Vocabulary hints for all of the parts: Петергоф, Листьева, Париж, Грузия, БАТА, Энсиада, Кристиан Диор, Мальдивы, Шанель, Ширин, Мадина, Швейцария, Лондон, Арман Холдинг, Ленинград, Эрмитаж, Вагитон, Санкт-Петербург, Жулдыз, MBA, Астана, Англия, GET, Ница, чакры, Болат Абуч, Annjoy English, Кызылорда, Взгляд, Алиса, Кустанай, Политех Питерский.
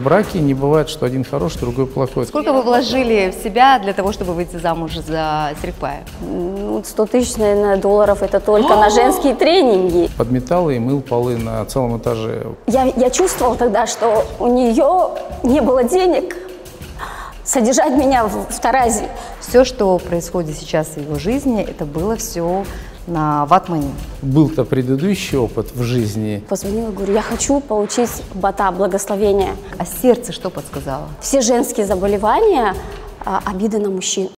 В браке не бывает, что один хороший, другой плохой. Сколько вы вложили в себя для того, чтобы выйти замуж за Серикбая? 100 тысяч, наверное, долларов. Это только на женские тренинги. Подметала и мыл полы на целом этаже. Я чувствовала тогда, что у нее не было денег содержать меня в Таразе. Все, что происходит сейчас в его жизни, это было все на ватмане. Был-то предыдущий опыт в жизни. Позвонила, говорю, я хочу получить бата, благословение. А сердце что подсказало? Все женские заболевания, обиды на мужчин.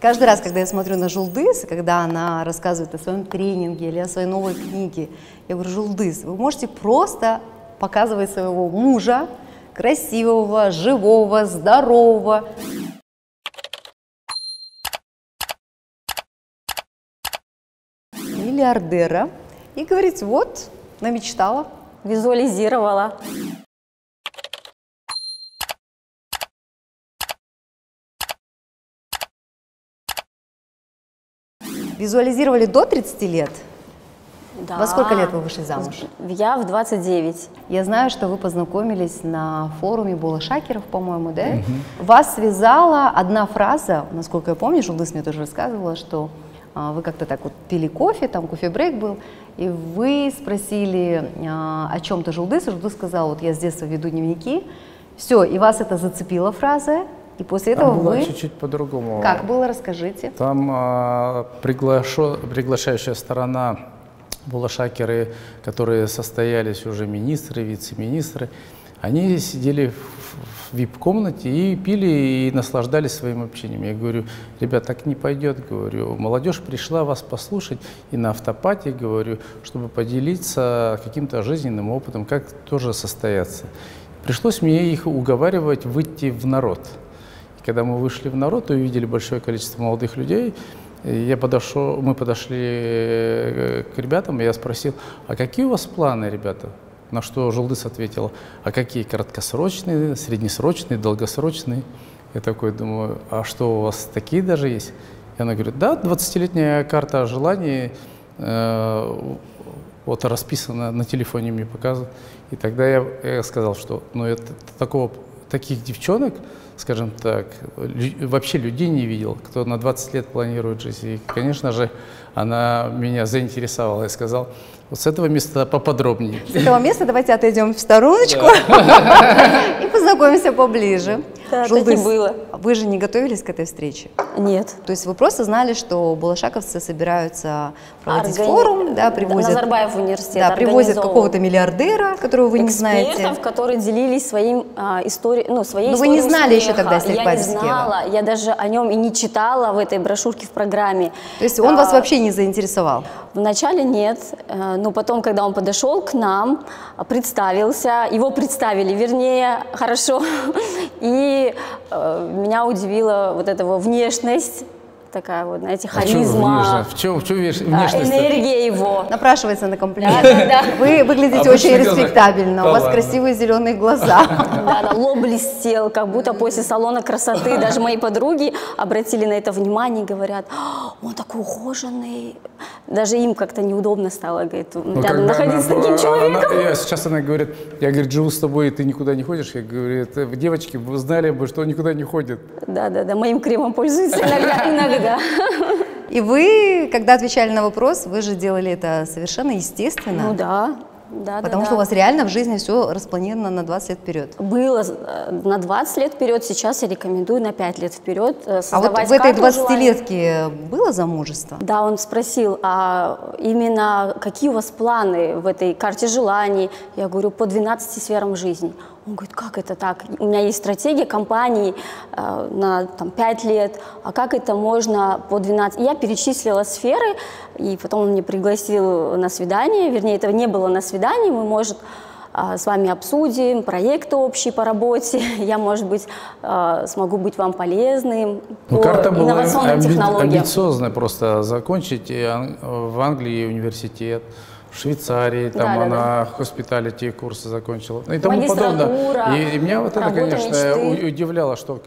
Каждый раз, когда я смотрю на Жулдыз, когда она рассказывает о своем тренинге или о своей новой книге, я говорю, Жулдыз, вы можете просто показывать своего мужа, красивого, живого, здорового. Миллиардера. И говорить, вот, намечтала. Визуализировала. Визуализировали до 30 лет? Да. Во сколько лет вы вышли замуж? Я в 29. Я знаю, что вы познакомились на форуме Болашакеров, по-моему, да? Угу. Вас связала одна фраза, насколько я помню, Жулдыз мне тоже рассказывала, что вы как-то так вот пили кофе, там кофе-брейк был, и вы спросили о чем-то Жулдыз, и Жулдыз сказала, вот я с детства веду дневники, все, и вас это зацепила фраза. И после этого было чуть-чуть по-другому. Как было, расскажите. Там приглашающая сторона, болашакеры, которые состоялись уже министры, вице-министры, они сидели в вип-комнате и пили, и наслаждались своим общением. Я говорю, ребят, так не пойдет, говорю, молодежь пришла вас послушать и на автопате, говорю, чтобы поделиться каким-то жизненным опытом, как тоже состояться. Пришлось мне их уговаривать выйти в народ. Когда мы вышли в народ и увидели большое количество молодых людей, мы подошли к ребятам, и я спросил, а какие у вас планы, ребята? На что Жулдыз ответила, а какие краткосрочные, среднесрочные, долгосрочные? Я такой думаю, а что у вас такие даже есть? И она говорит, да, 20-летняя карта желаний, вот расписана на телефоне, мне показывают. И тогда я сказал, что ну, таких девчонок, скажем так, вообще людей не видел, кто на 20 лет планирует жизнь. И, конечно же, она меня заинтересовала. Я сказал, вот с этого места поподробнее. С этого места давайте отойдем в стороночку и познакомимся поближе. Да, так и было. Вы же не готовились к этой встрече? Нет. То есть вы просто знали, что болашаковцы собираются проводить форум, да, привозят Назарбаев университет, да, привозят какого-то миллиардера, которого вы не знаете. Экспертов, которые делились своим историей, ну, своей историей. Но вы не знали еще тогда Серикбая Бисекеева. Я не знала, я даже о нем и не читала в этой брошюрке в программе. То есть он вас вообще не заинтересовал? Вначале нет, но потом, когда он подошел к нам, представился, его представили, вернее, хорошо, и меня удивила вот эта внешность, такая вот, знаете, харизма. В чем внешность? Энергия его. Напрашивается на комплимент. Вы выглядите очень респектабельно, у вас красивые зеленые глаза. Лоб блестел, как будто после салона красоты. Даже мои подруги обратили на это внимание и говорят, он такой ухоженный. Даже им как-то неудобно стало, говорит, рядом находиться с таким человеком. Сейчас она говорит, я, говорит, живу с тобой, ты никуда не ходишь. Я говорю, девочки, вы знали бы, что он никуда не ходит. Да, моим кремом пользуются иногда. Да. И вы, когда отвечали на вопрос, вы же делали это совершенно естественно. Ну да. Потому что у вас реально в жизни все распланировано на 20 лет вперед. Было на 20 лет вперед, сейчас я рекомендую на 5 лет вперед. А вот в этой 20-летке было замужество? Да, он спросил, а именно какие у вас планы в этой карте желаний? Я говорю, по 12 сферам жизни. Он говорит, как это так? У меня есть стратегия компании на там, 5 лет, а как это можно по 12? Я перечислила сферы, и потом он меня пригласил на свидание, вернее, этого не было на свидании, мы, может, с вами обсудим проект общий по работе, я, может быть, смогу быть вам полезным. Ну, карта была амбициозная, просто закончить в Англии университет. в Швейцарии, там она хоспиталити курсы закончила и тому подобное. И меня вот это, конечно, мечты. Удивляло, что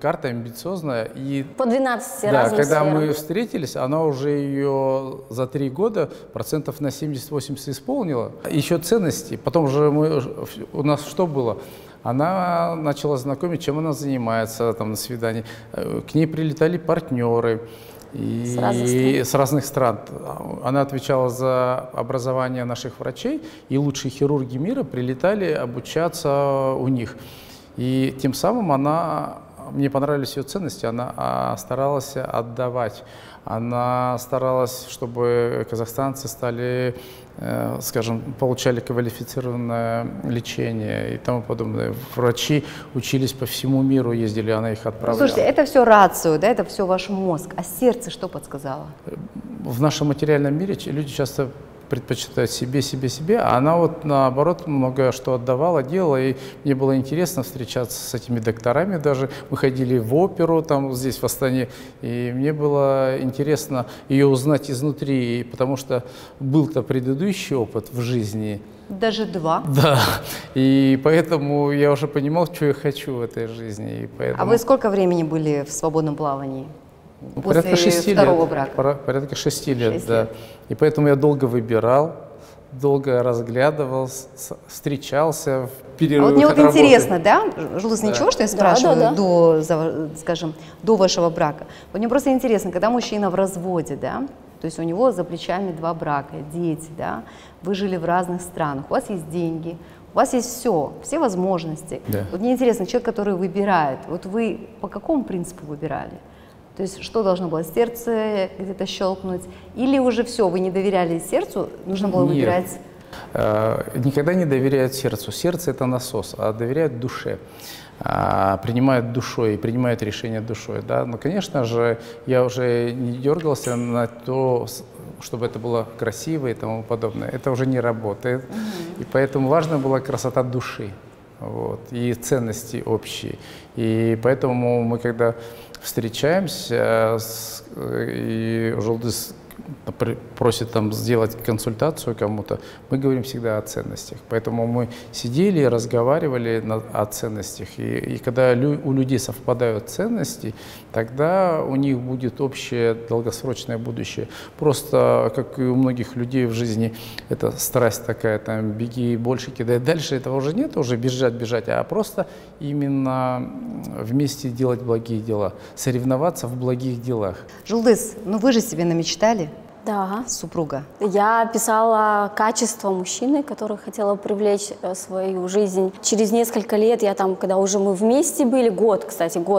карта амбициозная. И, по 12 раз. Да, когда мы встретились, она уже ее за 3 года процентов на 70-80 исполнила. Еще ценности. Потом же мы, у нас что было? Она начала знакомить, чем она занимается там, на свидании. К ней прилетали партнеры. И с разных стран. Она отвечала за образование наших врачей, и лучшие хирурги мира прилетали обучаться у них. И тем самым она, мне понравились ее ценности, она старалась отдавать. Она старалась, чтобы казахстанцы стали, скажем, получали квалифицированное лечение и тому подобное. Врачи учились по всему миру, ездили, она их отправляла. Слушайте, это все рацию, да, это все ваш мозг, а сердце что подсказало? В нашем материальном мире люди часто предпочитают себе, а она вот наоборот много что отдавала, делала, и мне было интересно встречаться с этими докторами даже. Мы ходили в оперу там здесь в Астане, и мне было интересно ее узнать изнутри, потому что был-то предыдущий опыт в жизни. Даже 2. Да, и поэтому я уже понимал, что я хочу в этой жизни. И поэтому... А вы сколько времени были в свободном плавании? После порядка 6 лет, брака. Порядка 6 лет, да. И поэтому я долго выбирал, долго разглядывал, встречался в перерывах. А вот мне вот интересно, да, Жулдыз, да. Ничего, что я спрашиваю до, скажем, до вашего брака. Вот мне просто интересно, когда мужчина в разводе, да, то есть у него за плечами 2 брака, дети, да, вы жили в разных странах, у вас есть деньги, у вас есть все возможности. Да. Вот мне интересно, человек, который выбирает, вот вы по какому принципу выбирали? То есть что должно было, сердце где-то щелкнуть? Или уже все, вы не доверяли сердцу, нужно было выбирать? Никогда не доверяют сердцу. Сердце – это насос, а доверяют душе. Принимают душой и принимают решение душой. Да? Но, конечно же, я уже не дергался на то, чтобы это было красиво и тому подобное. Это уже не работает. И поэтому важна была красота души. Вот, и ценности общие. И поэтому мы, когда встречаемся, и Жулдыз просит там сделать консультацию кому-то, мы говорим всегда о ценностях. Поэтому мы сидели и разговаривали о ценностях. И когда у людей совпадают ценности, тогда у них будет общее долгосрочное будущее. Просто, как и у многих людей в жизни, это страсть такая, там, беги больше, кидай дальше, этого уже нет, уже бежать, а просто именно вместе делать благие дела, соревноваться в благих делах. Жулдыз, ну вы же себе намечтали? Да. Супруга. Я писала качество мужчины, который хотела привлечь в свою жизнь. Через несколько лет, я там, когда уже мы вместе были, год,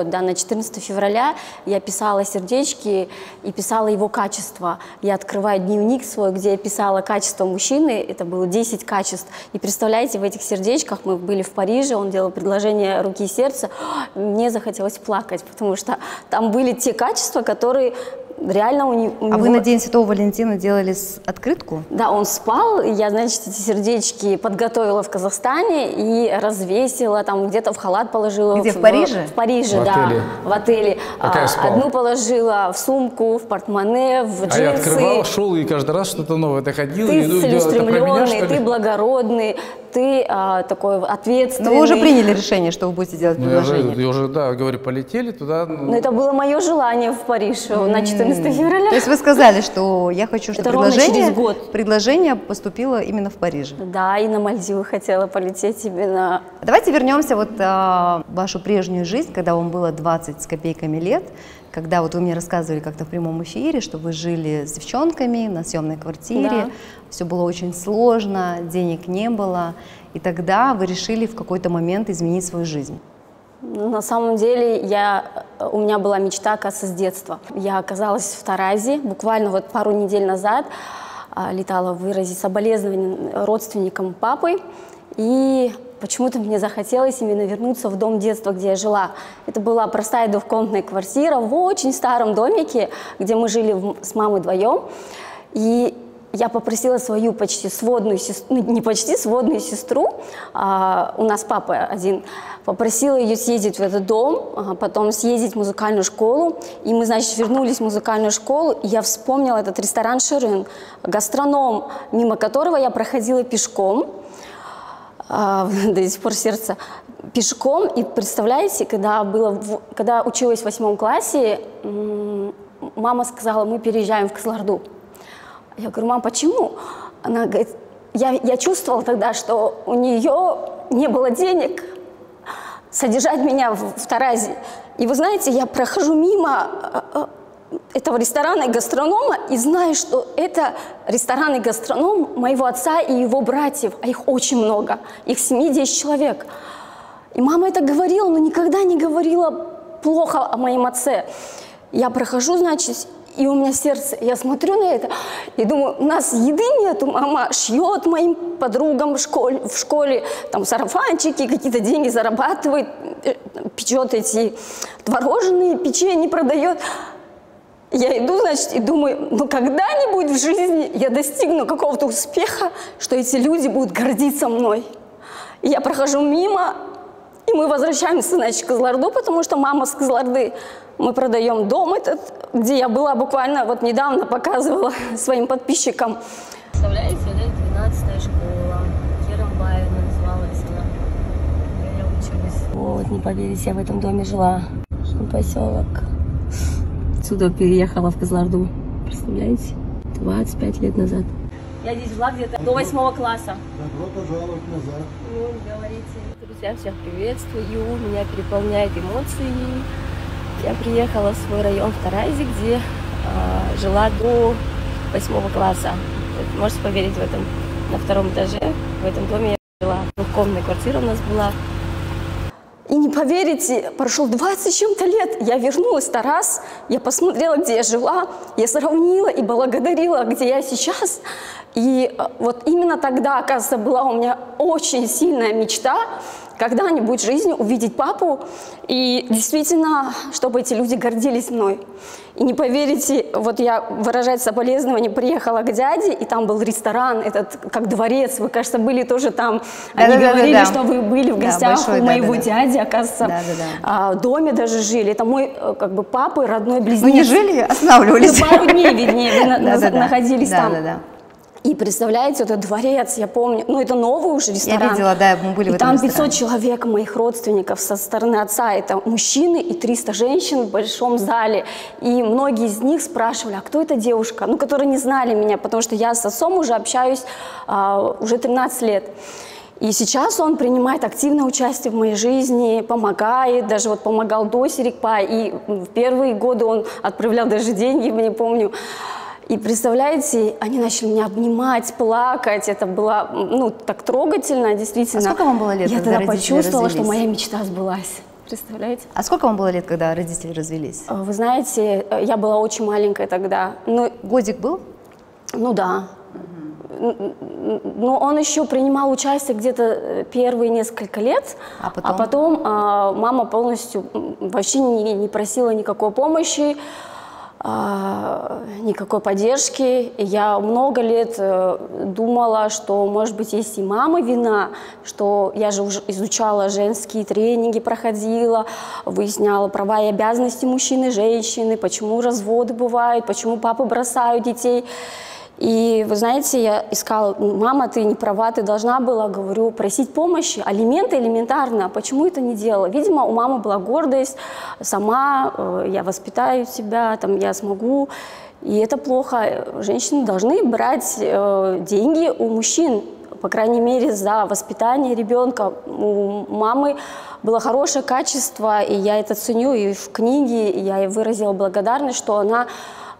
да, на 14 февраля я писала сердечки и писала его качество. Я открываю дневник свой, где я писала качество мужчины, это было 10 качеств. И представляете, в этих сердечках мы были в Париже, он делал предложение руки и сердца. Мне захотелось плакать, потому что там были те качества, которые... Реально у него... А вы на День Святого Валентина делали открытку? Да, он спал, я, значит, эти сердечки подготовила в Казахстане и развесила, там где-то в халат положила. Где, в Париже? В Париже, в отеле. Пока одну положила в сумку, в портмоне, в джинсы. А я открывал, шел и каждый раз что-то новое доходило. Ты целеустремленный, ты благородный, ты такой ответственный. Но вы уже приняли решение, что вы будете делать предложение. Я уже, да, говорю, полетели туда. Но это было мое желание в Париж на 14 февраля. То есть вы сказали, что я хочу, чтобы предложение поступило именно в Париже. Да, и на Мальдивы хотела полететь именно. Давайте вернемся вот в вашу прежнюю жизнь, когда вам было 20 с копейками лет. Когда вот вы мне рассказывали как-то в прямом эфире, что вы жили с девчонками на съемной квартире, все было очень сложно, денег не было, и тогда вы решили в какой-то момент изменить свою жизнь. На самом деле у меня была мечта оказаться с детства. Я оказалась в Тауразе буквально вот пару недель назад, летала выразить соболезнования родственникам папы, и почему-то мне захотелось именно вернуться в дом детства, где я жила. Это была простая двухкомнатная квартира в очень старом домике, где мы жили с мамой вдвоем. И я попросила свою почти сводную сестру, не почти сводную сестру, у нас папа один, попросила ее съездить в этот дом, потом съездить в музыкальную школу. И мы, значит, вернулись в музыкальную школу, и я вспомнила этот ресторан «Ширин», гастроном, мимо которого я проходила пешком, до сих пор сердце, пешком. И представляете, когда училась в 8 классе, мама сказала: мы переезжаем в Кызылорду. Я говорю: мам, почему? Она говорит: я чувствовала тогда, что у нее не было денег содержать меня в Таразе. И вы знаете, я прохожу мимо этого ресторана и гастронома и знаю, что это ресторан и гастроном моего отца и его братьев, а их очень много, их 7-10 человек. И мама это говорила, но никогда не говорила плохо о моем отце. Я прохожу, значит, и у меня сердце, я смотрю на это и думаю: у нас еды нету, мама шьет моим подругам в школе там сарафанчики, какие-то деньги зарабатывает, печет эти творожные, печенье продает. Я иду, значит, и думаю: ну когда-нибудь в жизни я достигну какого-то успеха, что эти люди будут гордиться мной. И я прохожу мимо, и мы возвращаемся, значит, в Кызылорду, потому что мама с Кызылорды. Мы продаем дом этот, где я была буквально вот недавно, показывала своим подписчикам. Представляете, да, 12-я школа, Киробай называлась она, я училась. Вот, не поверите, я в этом доме жила, поселок. Отсюда переехала в Кызылорду, представляете, 25 лет назад. Я здесь жила где-то до 8 класса. Добро пожаловать назад. Ну, говорите. Друзья, всех приветствую, меня переполняют эмоции. Я приехала в свой район в Таразе, где жила до 8 класса. Можете поверить, в этом, на 2-м этаже, в этом доме я жила. Двухкомнатная квартира у нас была. И не поверите, прошло 20 с чем-то лет. Я вернулась в Тараз, я посмотрела, где я жила, я сравнила и благодарила, где я сейчас. И вот именно тогда, оказывается, была у меня очень сильная мечта когда-нибудь в жизни увидеть папу и действительно, чтобы эти люди гордились мной. И не поверите, вот я выражать соболезнования приехала к дяде, и там был ресторан, этот как дворец, вы, кажется, были тоже там. Они говорили, что вы были в гостях у моего дяди, оказывается, в доме даже жили. Это мой, как бы, папа, родной близнец. Вы не жили, останавливались? Мы 2 дней, виднее, находились там. И представляете, этот дворец, я помню, ну это новый уже ресторан. Я видела, да, мы были в этом ресторане. Там 500 человек моих родственников со стороны отца, это мужчины и 300 женщин в большом зале. И многие из них спрашивали: а кто эта девушка? Ну, которые не знали меня, потому что я с отцом уже общаюсь уже 13 лет. И сейчас он принимает активное участие в моей жизни, помогает, даже вот помогал до Серикбая. И в первые годы он отправлял даже деньги, я не помню. И представляете, они начали меня обнимать, плакать. Это было, ну, так трогательно, действительно. А сколько вам было лет, когда родители развелись? Я тогда почувствовала, что моя мечта сбылась. Представляете? А сколько вам было лет, когда родители развелись? Вы знаете, я была очень маленькая тогда. Но... Годик был? Ну да. Но он еще принимал участие где-то первые несколько лет, а потом мама полностью вообще не просила никакой помощи, никакой поддержки. Я много лет думала, что, может быть, есть и мама вина, что я же уже изучала женские тренинги, проходила, выясняла права и обязанности мужчины и женщины, почему разводы бывают, почему папы бросают детей. И, вы знаете, я искала: мама, ты не права, ты должна была, говорю, просить помощи, алименты элементарно, почему это не делала? Видимо, у мамы была гордость, сама, я воспитаю тебя, там, я смогу, и это плохо. Женщины должны брать деньги у мужчин, по крайней мере, за воспитание ребенка. У мамы было хорошее качество, и я это ценю, и в книге я ей выразила благодарность, что она,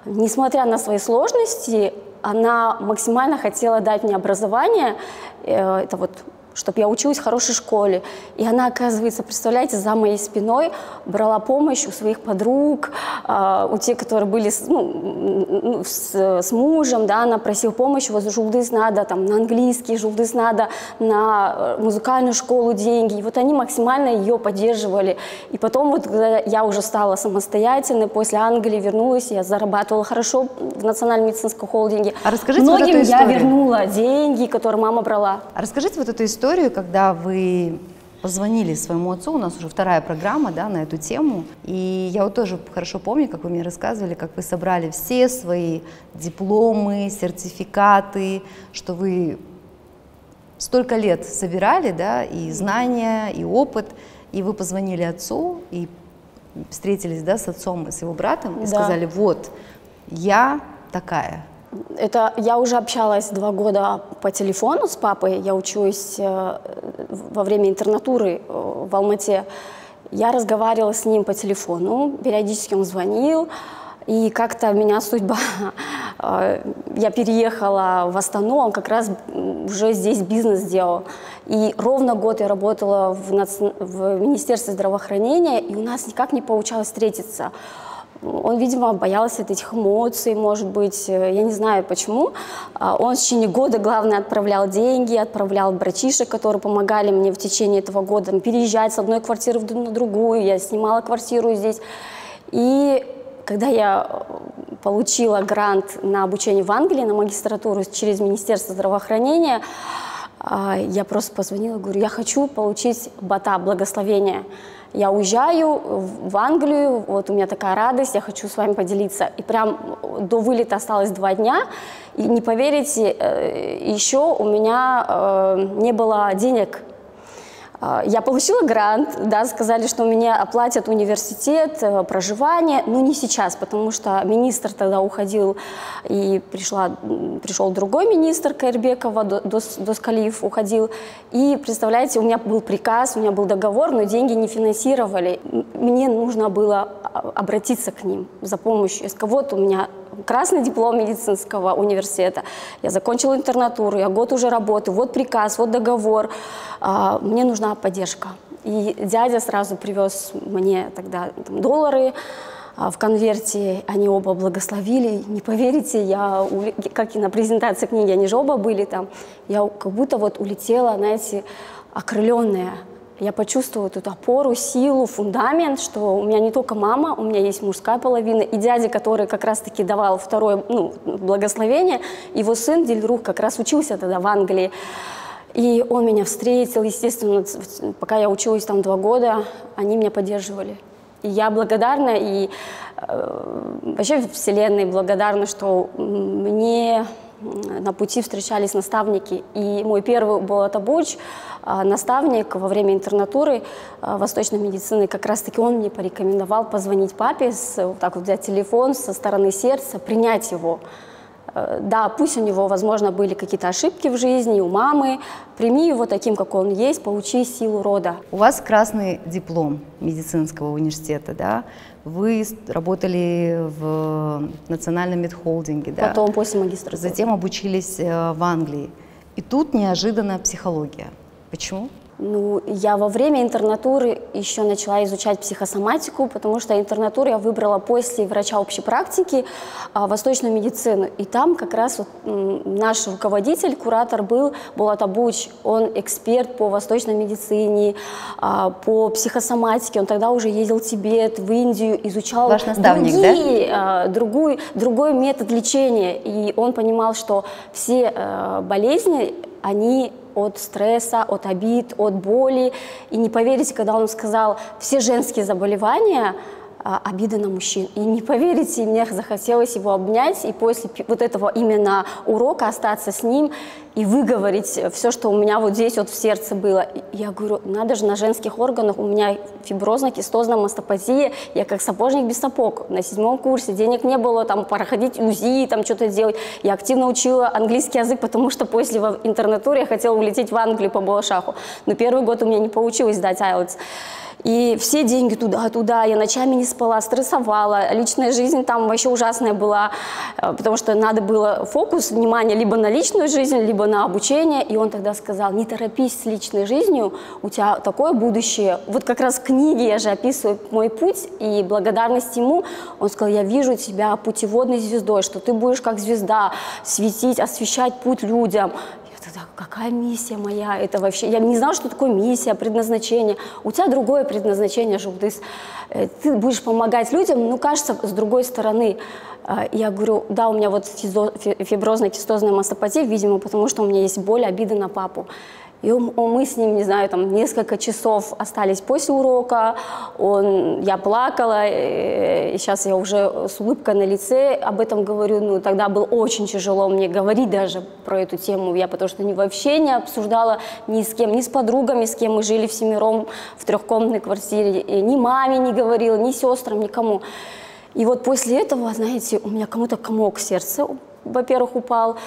несмотря на свои сложности, она максимально хотела дать мне образование, это вот чтобы я училась в хорошей школе. И она, оказывается, представляете, за моей спиной брала помощь у своих подруг, у тех, которые были с мужем, да, она просила помощи, вот Жулдыз надо, там, на английский, Жулдыз надо, на музыкальную школу деньги. И вот они максимально ее поддерживали. И потом, вот, когда я уже стала самостоятельной, после Англии вернулась, я зарабатывала хорошо в Национальном медицинском холдинге. А расскажите вот эту историю. Многим я вернула деньги, которые мама брала. А расскажите вот эту историю, когда вы позвонили своему отцу, у нас уже вторая программа, да, на эту тему, и я вот тоже хорошо помню, как вы мне рассказывали, как вы собрали все свои дипломы, сертификаты, что вы столько лет собирали, да, и знания, и опыт, и вы позвонили отцу, и встретились, да, с отцом и с его братом, и да, сказали, вот, я такая. Это я уже общалась 2 года по телефону с папой, я учусь во время интернатуры в Алмате. Я разговаривала с ним по телефону, периодически он звонил, и как-то меня судьба... Я переехала в Астану, он как раз уже здесь бизнес делал. И ровно год я работала в Министерстве здравоохранения, и у нас никак не получалось встретиться. Он, видимо, боялся этих эмоций, может быть, я не знаю почему. Он в течение года, главное, отправлял деньги, отправлял братишек, которые помогали мне в течение этого года переезжать с одной квартиры на другую. Я снимала квартиру здесь. И когда я получила грант на обучение в Англии, на магистратуру через Министерство здравоохранения, я просто позвонила, говорю, я хочу получить бата, благословение. Я уезжаю в Англию, вот у меня такая радость, я хочу с вами поделиться. И прям до вылета осталось 2 дня, и не поверите, еще у меня не было денег. Я получила грант, да, сказали, что мне оплатят университет, проживание, но не сейчас, потому что министр тогда уходил, и пришел другой министр, Кайырбекова, Доскалиев уходил. И, представляете, у меня был приказ, у меня был договор, но деньги не финансировали. Мне нужно было обратиться к ним за помощью. Из кого-то у меня... Красный диплом медицинского университета. Я закончила интернатуру, я год уже работаю, вот приказ, вот договор. Мне нужна поддержка. И дядя сразу привез мне тогда там, доллары в конверте. Они оба благословили. Не поверите, я, как и на презентации книги, они же оба были там. Я как будто вот улетела, знаете, окрыленная. Я почувствовала эту опору, силу, фундамент, что у меня не только мама, у меня есть мужская половина. И дядя, который как раз-таки давал второе благословение, его сын Дильрух как раз учился тогда в Англии. И он меня встретил, естественно, пока я училась там 2 года, они меня поддерживали. И я благодарна, и вообще Вселенной благодарна, что мне... На пути встречались наставники, и мой первый был Атабуч, наставник во время интернатуры восточной медицины, как раз-таки он мне порекомендовал позвонить папе, вот так вот взять телефон со стороны сердца, принять его. Да, пусть у него, возможно, были какие-то ошибки в жизни, у мамы, прими его таким, как он есть, получи силу рода. У вас красный диплом медицинского университета, да? Вы работали в Национальном медхолдинге, да? Потом, после магистратуры. Затем обучились в Англии. И тут неожиданно психология. Почему? Ну, я во время интернатуры еще начала изучать психосоматику, потому что интернатуру я выбрала после врача общей практики восточную медицину. И там как раз вот, наш руководитель, куратор был Болат Абуч. Он эксперт по восточной медицине, по психосоматике. Он тогда уже ездил в Тибет, в Индию, изучал другой метод лечения. И он понимал, что все болезни, они... от стресса, от обид, от боли. И не поверите, когда он сказал, все женские заболевания обиды на мужчин. И не поверите, мне захотелось его обнять, и после вот этого именно урока остаться с ним и выговорить все, что у меня вот здесь вот в сердце было. И я говорю, надо же, на женских органах у меня фиброзная кистозная мастопатия, я как сапожник без сапог. На 7-м курсе денег не было там проходить УЗИ, там что-то делать. Я активно учила английский язык, потому что после интернатуры я хотела улететь в Англию по Болашаху. Но 1 год у меня не получилось сдать IELTS. И все деньги туда-туда, я ночами не спала. выспала, стрессовала, личная жизнь там вообще ужасная была, потому что надо было фокус, внимание либо на личную жизнь, либо на обучение. И он тогда сказал: не торопись с личной жизнью, у тебя такое будущее. Вот как раз в книге я же описываю мой путь, и благодарность ему, он сказал: я вижу тебя путеводной звездой, что ты будешь как звезда светить, освещать путь людям. Какая миссия моя? Это вообще... Я не знала, что такое миссия, предназначение. У тебя другое предназначение, Жулдыз. Ты будешь помогать людям, ну, кажется, с другой стороны. Я говорю: да, у меня вот фиброзная кистозная мастопатия, видимо, потому что у меня есть боль, обида на папу. И мы с ним, не знаю, там несколько часов остались после урока, я плакала, и сейчас я уже с улыбкой на лице об этом говорю. Ну, тогда было очень тяжело мне говорить даже про эту тему, потому что вообще не обсуждала ни с кем, ни с подругами, с кем мы жили всемиром в трехкомнатной квартире, и ни маме не говорила, ни сестрам, никому. И вот после этого, знаете, у меня кому-то комок в сердце, во-первых, упал,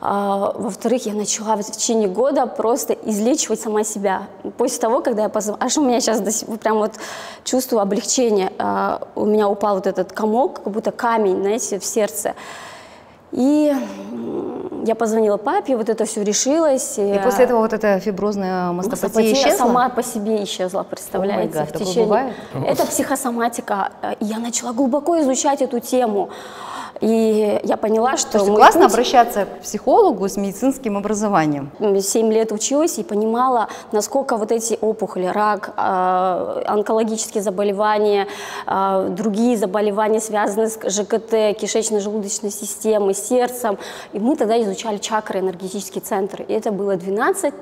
во-вторых, я начала в течение года просто излечивать сама себя. После того, когда я позвонила, аж у меня сейчас прям вот чувствую облегчение, у меня упал вот этот комок, как будто камень, знаете, в сердце. И я позвонила папе, вот это все решилось. И после этого вот эта фиброзная мастопатия исчезла? Сама по себе исчезла, представляете, в течение... Это психосоматика. Я начала глубоко изучать эту тему. И я поняла, что... Классно обращаться к психологу с медицинским образованием. 7 лет училась и понимала, насколько вот эти опухоли, рак, онкологические заболевания, другие заболевания, связанные с ЖКТ, кишечно-желудочной системой, сердцем. И мы тогда изучали чакры, энергетические центры. И это было 12-13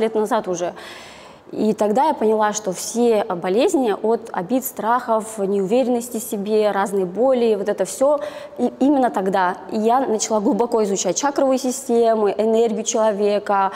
лет назад уже. И тогда я поняла, что все болезни от обид, страхов, неуверенности в себе, разные боли, вот это все. И именно тогда я начала глубоко изучать чакровую систему, энергию человека,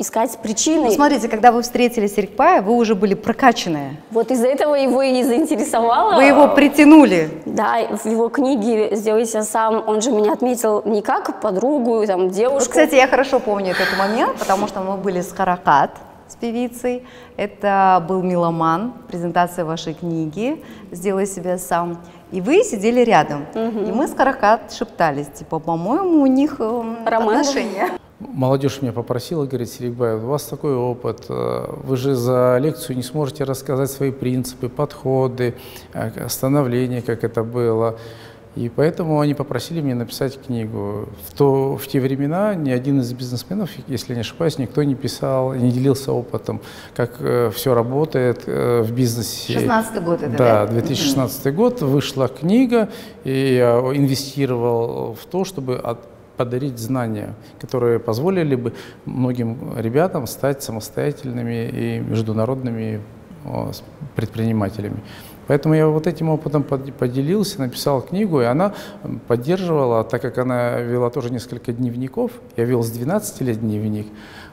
искать причины. Ну, смотрите, когда вы встретили Серикбая, вы уже были прокачанные. Вот из-за этого его и заинтересовало. Вы его притянули. Да, в его книге «Сделай себя сам», он же меня отметил не как подругу, там, девушку. Вот, кстати, я хорошо помню этот момент, потому что мы были с Харакат, с певицей. Это был «Меломан», презентация вашей книги «Сделай себя сам». И вы сидели рядом. И мы с Каракат шептались, типа, по-моему, у них отношения. Молодежь меня попросила, говорит: Серикбай, у вас такой опыт, вы же за лекцию не сможете рассказать свои принципы, подходы, становления, как это было. И поэтому они попросили меня написать книгу. В те времена ни один из бизнесменов, если я не ошибаюсь, никто не писал, не делился опытом, как все работает в бизнесе. 2016 год это, да? Да, 2016 год. Вышла книга, и я инвестировал в то, чтобы подарить знания, которые позволили бы многим ребятам стать самостоятельными и международными предпринимателями. Поэтому я вот этим опытом поделился, написал книгу, и она поддерживала, так как она вела тоже несколько дневников. Я вел с 12 лет дневник,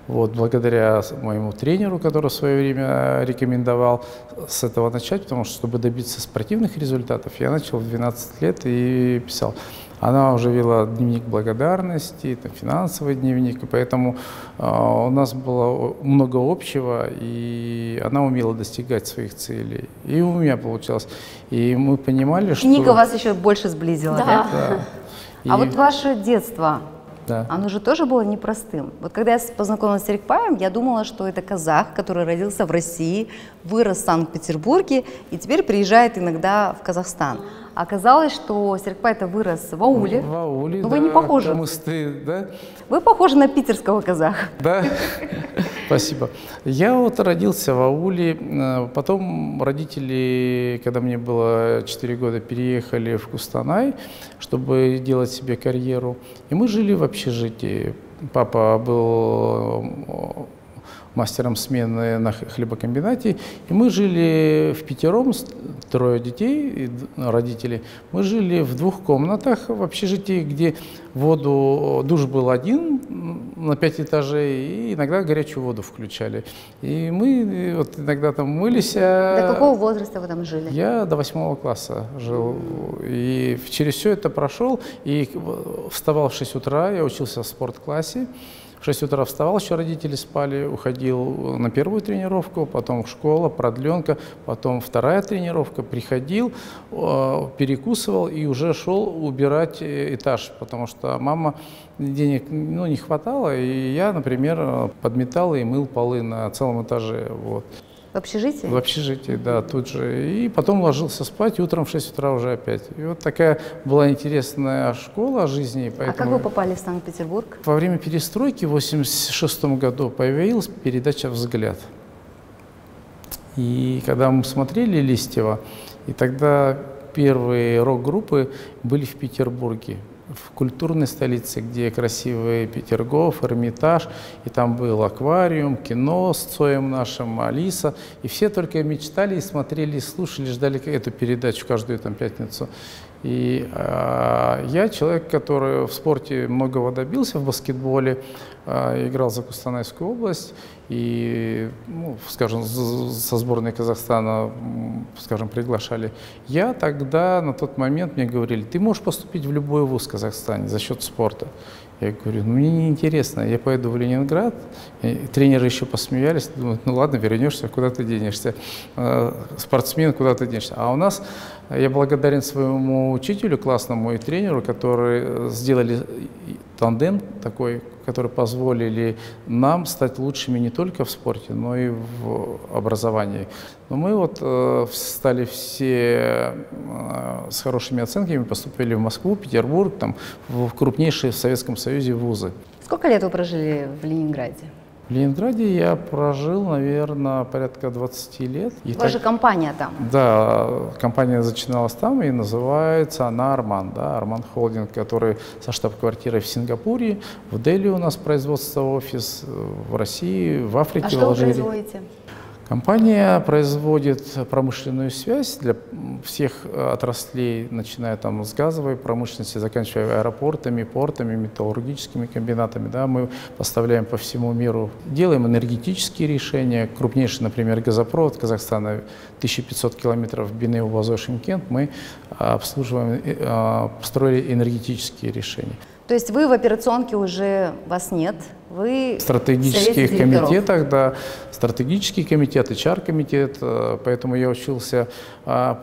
вот, благодаря моему тренеру, который в свое время рекомендовал с этого начать, потому что, чтобы добиться спортивных результатов, я начал в 12 лет и писал. Она уже вела дневник благодарности, там, финансовый дневник, и поэтому у нас было много общего, и она умела достигать своих целей. И у меня получалось. И мы понимали, что... Книга вас еще больше сблизила, да? Да. И... А вот ваше детство, да, оно же тоже было непростым. Вот когда я познакомилась с Серикбаем, я думала, что это казах, который родился в России, вырос в Санкт-Петербурге и теперь приезжает иногда в Казахстан. Оказалось, что Серикбай-то вырос в ауле. В ауле, но вы, да, не похожи. Камысты, да? Вы похожи на питерского казаха. Да, спасибо. Я вот родился в ауле, потом родители, когда мне было 4 года, переехали в Кустанай, чтобы делать себе карьеру. И мы жили в общежитии. Папа был мастером смены на хлебокомбинате. И мы жили впятером, 3 детей, родители. Мы жили в 2 комнатах в общежитии, где душ был один на 5 этажей, и иногда горячую воду включали. И мы вот иногда там мылись. До какого возраста вы там жили? Я до 8 класса жил. И через все это прошел. И вставал в 6 утра, я учился в спортклассе. В 6 утра вставал, еще родители спали, уходил на первую тренировку, потом школа, продленка, потом вторая тренировка, приходил, перекусывал и уже шел убирать этаж, потому что мама денег не хватало, и я, например, подметал и мыл полы на целом этаже. Вот. В общежитии? В общежитии, да, тут же. И потом ложился спать, и утром в 6 утра уже опять. И вот такая была интересная школа жизни. Поэтому... А как вы попали в Санкт-Петербург? Во время перестройки в 1986 году появилась передача «Взгляд». И когда мы смотрели Листьева, и тогда первые рок-группы были в Петербурге, в культурной столице, где красивые Петергоф, Эрмитаж, и там был аквариум, кино с Цоем нашим, Алиса, и все только мечтали, и смотрели, и слушали, ждали эту передачу каждую там пятницу. И я человек, который в спорте многого добился, в баскетболе, играл за Кустанайскую область, и, ну, скажем, со сборной Казахстана, скажем, приглашали. Я тогда, на тот момент, мне говорили, ты можешь поступить в любой вуз в Казахстане за счет спорта. Я говорю, ну, мне неинтересно, я поеду в Ленинград. И тренеры еще посмеялись, думают, ну ладно, вернешься, куда ты денешься, спортсмен, куда ты денешься. А у нас, я благодарен своему учителю, классному и тренеру, которые сделали тандем такой, которые позволили нам стать лучшими не только в спорте, но и в образовании. Но мы вот стали все с хорошими оценками, поступили в Москву, Петербург, там, в крупнейшие в Советском Союзе вузы. Сколько лет вы прожили в Ленинграде? В Ленинграде я прожил, наверное, порядка 20 лет. И ваша так... компания там? Да, компания начиналась там, и называется она «Арман», да, «Арман Холдинг», который со штаб-квартирой в Сингапуре, в Дели у нас производство, офис, в России, в Африке. А что вы производите? Компания производит промышленную связь для всех отраслей, начиная там с газовой промышленности, заканчивая аэропортами, портами, металлургическими комбинатами. Да, мы поставляем по всему миру, делаем энергетические решения. Крупнейший, например, газопровод Казахстана 1500 километров Бинеу-Базой-Шимкент, мы обслуживаем, построили энергетические решения. То есть вы в операционке уже вас нет? Вы в стратегических комитетах, да, стратегический комитет, HR-комитет, поэтому я учился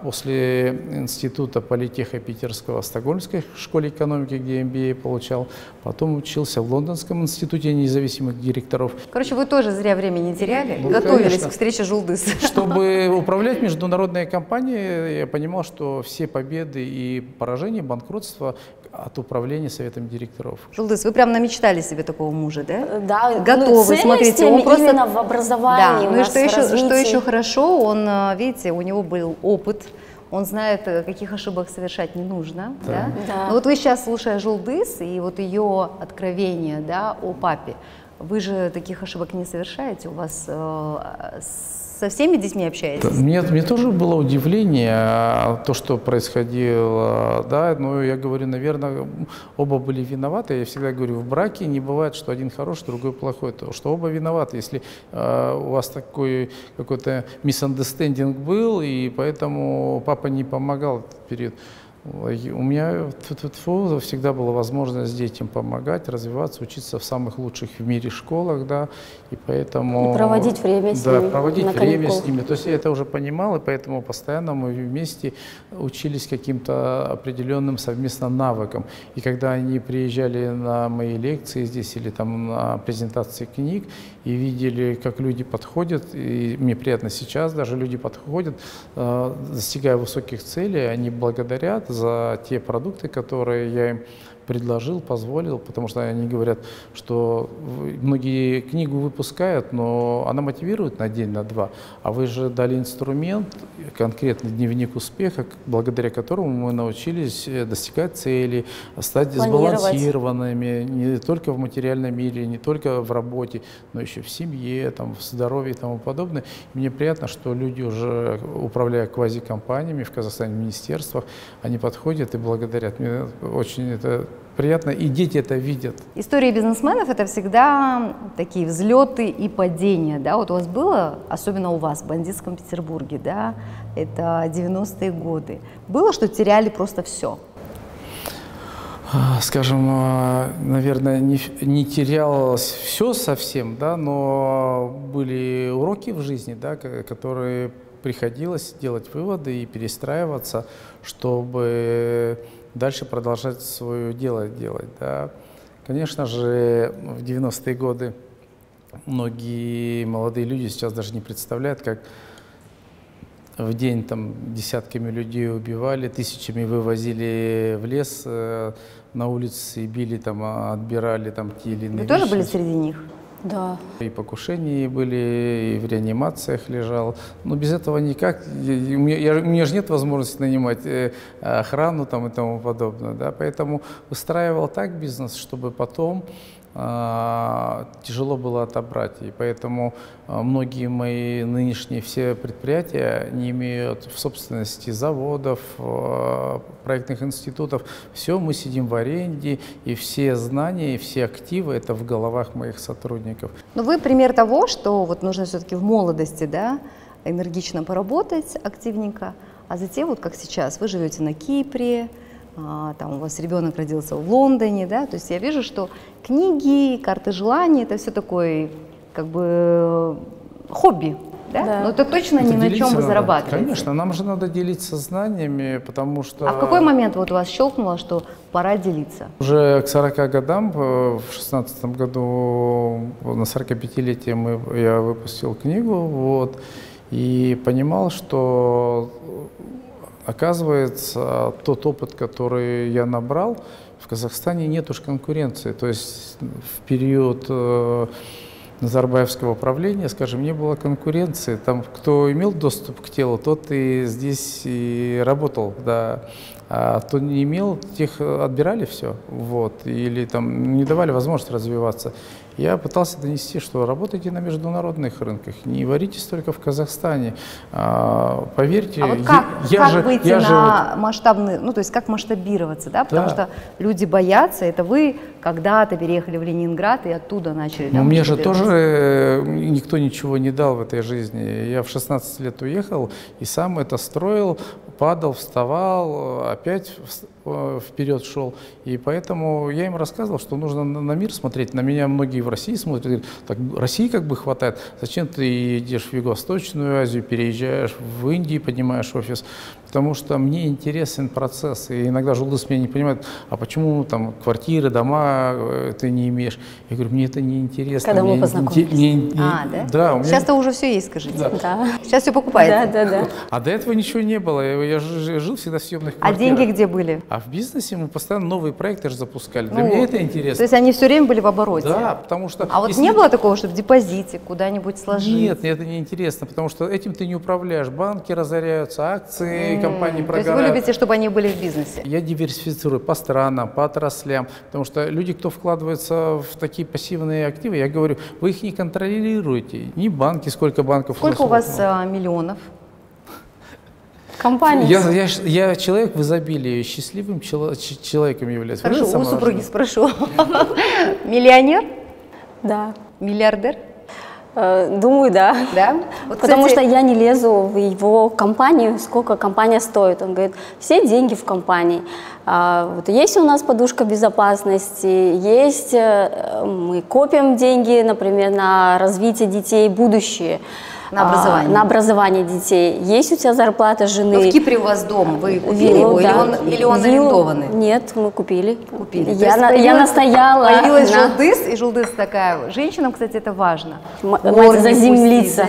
после института Политеха Питерского в Стокгольмской школе экономики, где MBA получал, потом учился в Лондонском институте независимых директоров. Короче, вы тоже зря времени не теряли, ну, готовились, конечно, к встрече Жулдыз. Чтобы управлять международной компанией, я понимал, что все победы и поражения, банкротства от управления советом директоров. Жулдыз, вы прям намечтали себе такого мужа, да? Да, готовы, ну, смотрите, он просто именно в образовании, да. Ну и что еще хорошо, он, видите, у него был опыт, он знает, каких ошибок совершать не нужно, да. Да? Да. Но вот вы сейчас, слушая Жулдыз и вот ее откровение, да, о папе, вы же таких ошибок не совершаете, у вас со всеми детьми общаетесь? Нет, мне тоже было удивление, то, что происходило, да, но я говорю, наверное, оба были виноваты, я всегда говорю, в браке не бывает, что один хороший, другой плохой, то, что оба виноваты, если у вас такой какой-то misunderstanding был, и поэтому папа не помогал в этот период. У меня всегда была возможность детям помогать, развиваться, учиться в самых лучших в мире школах, да, и поэтому... И проводить время с ними. Да, проводить время с ними. То есть я это уже понимал, и поэтому постоянно мы вместе учились каким-то определенным совместным навыкам. И когда они приезжали на мои лекции здесь или там на презентации книг, и видели, как люди подходят, и мне приятно сейчас, даже люди подходят, достигая высоких целей, они благодарят за те продукты, которые я им предложил, позволил, потому что они говорят, что многие книгу выпускают, но она мотивирует на день, на два, а вы же дали инструмент, конкретный дневник успеха, благодаря которому мы научились достигать цели, стать сбалансированными не только в материальном мире, не только в работе, но еще в семье, там, в здоровье и тому подобное. И мне приятно, что люди уже, управляя квазикомпаниями в Казахстане, в министерствах, они подходят и благодарят. Мне очень это приятно, и дети это видят. История бизнесменов — это всегда такие взлеты и падения, да, вот у вас было, особенно у вас, в бандитском Петербурге, да, это 90-е годы, было, что теряли просто все? скажем, наверное, не терялось все совсем, да, но были уроки в жизни, да, которые приходилось делать выводы и перестраиваться, чтобы дальше продолжать свое дело делать. Да. Конечно же, в 90-е годы многие молодые люди сейчас даже не представляют, как в день там десятками людей убивали, тысячами вывозили в лес, на улице били, там, отбирали там те или иные. Вы тоже были среди них? Да. И покушения были, и в реанимациях лежал. Но без этого никак. У меня же нет возможности нанимать охрану там и тому подобное. Да? Поэтому выстраивал так бизнес, чтобы потом тяжело было отобрать. И поэтому многие мои нынешние все предприятия не имеют в собственности заводов, проектных институтов. Все, мы сидим в аренде, и все знания, и все активы — это в головах моих сотрудников. Но вы пример того, что вот нужно все-таки в молодости, да, энергично поработать, активненько, а затем, вот как сейчас, вы живете на Кипре, там у вас ребенок родился в Лондоне, да, то есть я вижу, что книги, карты желаний — это все такое, как бы, хобби, да? Да. Но это точно это ни на чем вы зарабатываете. Конечно, нам же надо делиться знаниями, потому что… А в какой момент вот у вас щелкнуло, что пора делиться? Уже к 40 годам, в 16 году, на 45-летие я выпустил книгу, вот, и понимал, что… Оказывается, тот опыт, который я набрал, в Казахстане нет уж конкуренции. То есть в период назарбаевского правления, скажем, не было конкуренции. Там, кто имел доступ к телу, тот и здесь и работал, да. А кто не имел, тех отбирали все, вот, или там не давали возможность развиваться. Я пытался донести, что работайте на международных рынках, не варитесь только в Казахстане. Поверьте, а вот как выйти на масштабный, ну, то есть как масштабироваться, да, потому что люди боятся, это вы когда-то переехали в Ленинград и оттуда начали. Ну, мне же тоже никто ничего не дал в этой жизни. Я в 16 лет уехал и сам это строил, падал, вставал, опять вперед шел. И поэтому я им рассказывал, что нужно на мир смотреть. На меня многие в России смотрят, говорят, так России как бы хватает. Зачем ты едешь в Юго-Восточную Азию, переезжаешь в Индию, поднимаешь офис? Потому что мне интересен процесс. И иногда Жулдыз меня не понимает, а почему там квартиры, дома ты не имеешь? Я говорю, мне это не интересно. Когда мы познакомились. Да? Да, у меня... Сейчас-то уже все есть, скажите. Да. Да. Сейчас все покупается. Да, да, да. А до этого ничего не было. Я жил всегда в съемных квартирах. А деньги где были? А в бизнесе мы постоянно новые проекты же запускали. Для меня это интересно. То есть они все время были в обороте? Да, потому что… А вот не было такого, чтобы в депозите куда-нибудь сложить? Нет, это не интересно, потому что этим ты не управляешь. Банки разоряются, акции… компании прогорают. То есть вы любите, чтобы они были в бизнесе? Я диверсифицирую по странам, по отраслям, потому что люди, кто вкладывается в такие пассивные активы, я говорю, вы их не контролируете, ни банки, сколько банков. Сколько у вас миллионов? Компания. Я человек в изобилии, счастливым человеком являюсь. Хорошо, у супруги спрошу. Миллионер? Да. Миллиардер? Думаю, да. Да? Вот, потому что я не лезу в его компанию, сколько компания стоит. Он говорит, все деньги в компании. Вот есть у нас подушка безопасности, есть, мы копим деньги, например, на развитие детей, будущее. На образование детей. Есть у тебя зарплата жены? Но в Кипре у вас дом, вы купили его, да. или он арендованный? Нет, мы купили. Купили. Я настояла. Появилась Жулдыз, и Жулдыз такая. Женщинам, кстати, это важно. Заземлиться,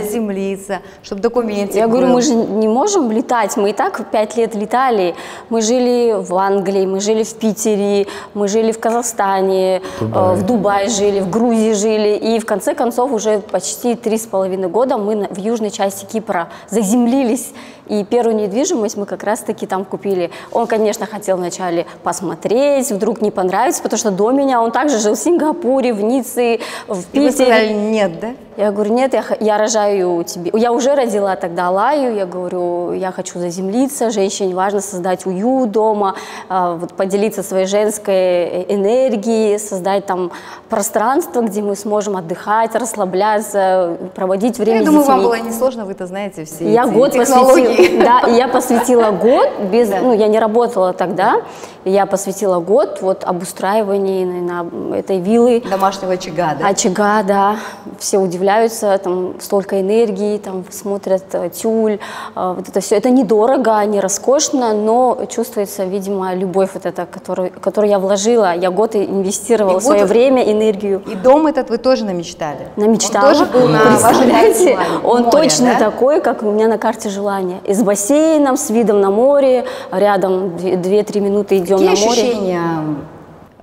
чтобы документы. Я говорю, мы же не можем летать, мы и так 5 лет летали. Мы жили в Англии, мы жили в Питере, мы жили в Казахстане, в Дубае жили, в Грузии жили. И в конце концов уже почти 3,5 года мы в южной части Кипра заземлились, и первую недвижимость мы как раз-таки там купили. Он, конечно, хотел вначале посмотреть, вдруг не понравится, потому что до меня он также жил в Сингапуре, в Ницце, в Питере. И вы сказали, нет, да? Я говорю, нет, я рожаю тебе. Я уже родила тогда Алаю, я говорю, я хочу заземлиться, женщине важно создать уют дома, вот, поделиться своей женской энергией, создать там пространство, где мы сможем отдыхать, расслабляться, проводить время с детьми. Я думаю, вам было несложно, вы-то знаете все я эти год технологии. Посвятила, да, я посвятила год, без, ну, я не работала тогда, Я посвятила год вот обустраиванию на этой виллы. Домашнего очага, да? Очага, да. Все удивляются, там столько энергии, там смотрят тюль, вот это все. Это недорого, не роскошно, но чувствуется, видимо, любовь вот эта, которую я вложила. Я год инвестировала и свое время, энергию. И дом этот вы тоже намечтали? Намечтала. Он тоже был на вашей карте. Он море, точно, да? Такой, как у меня на карте желания. И с бассейном, с видом на море, рядом 2-3 минуты идем. Какие на море. Какие ощущения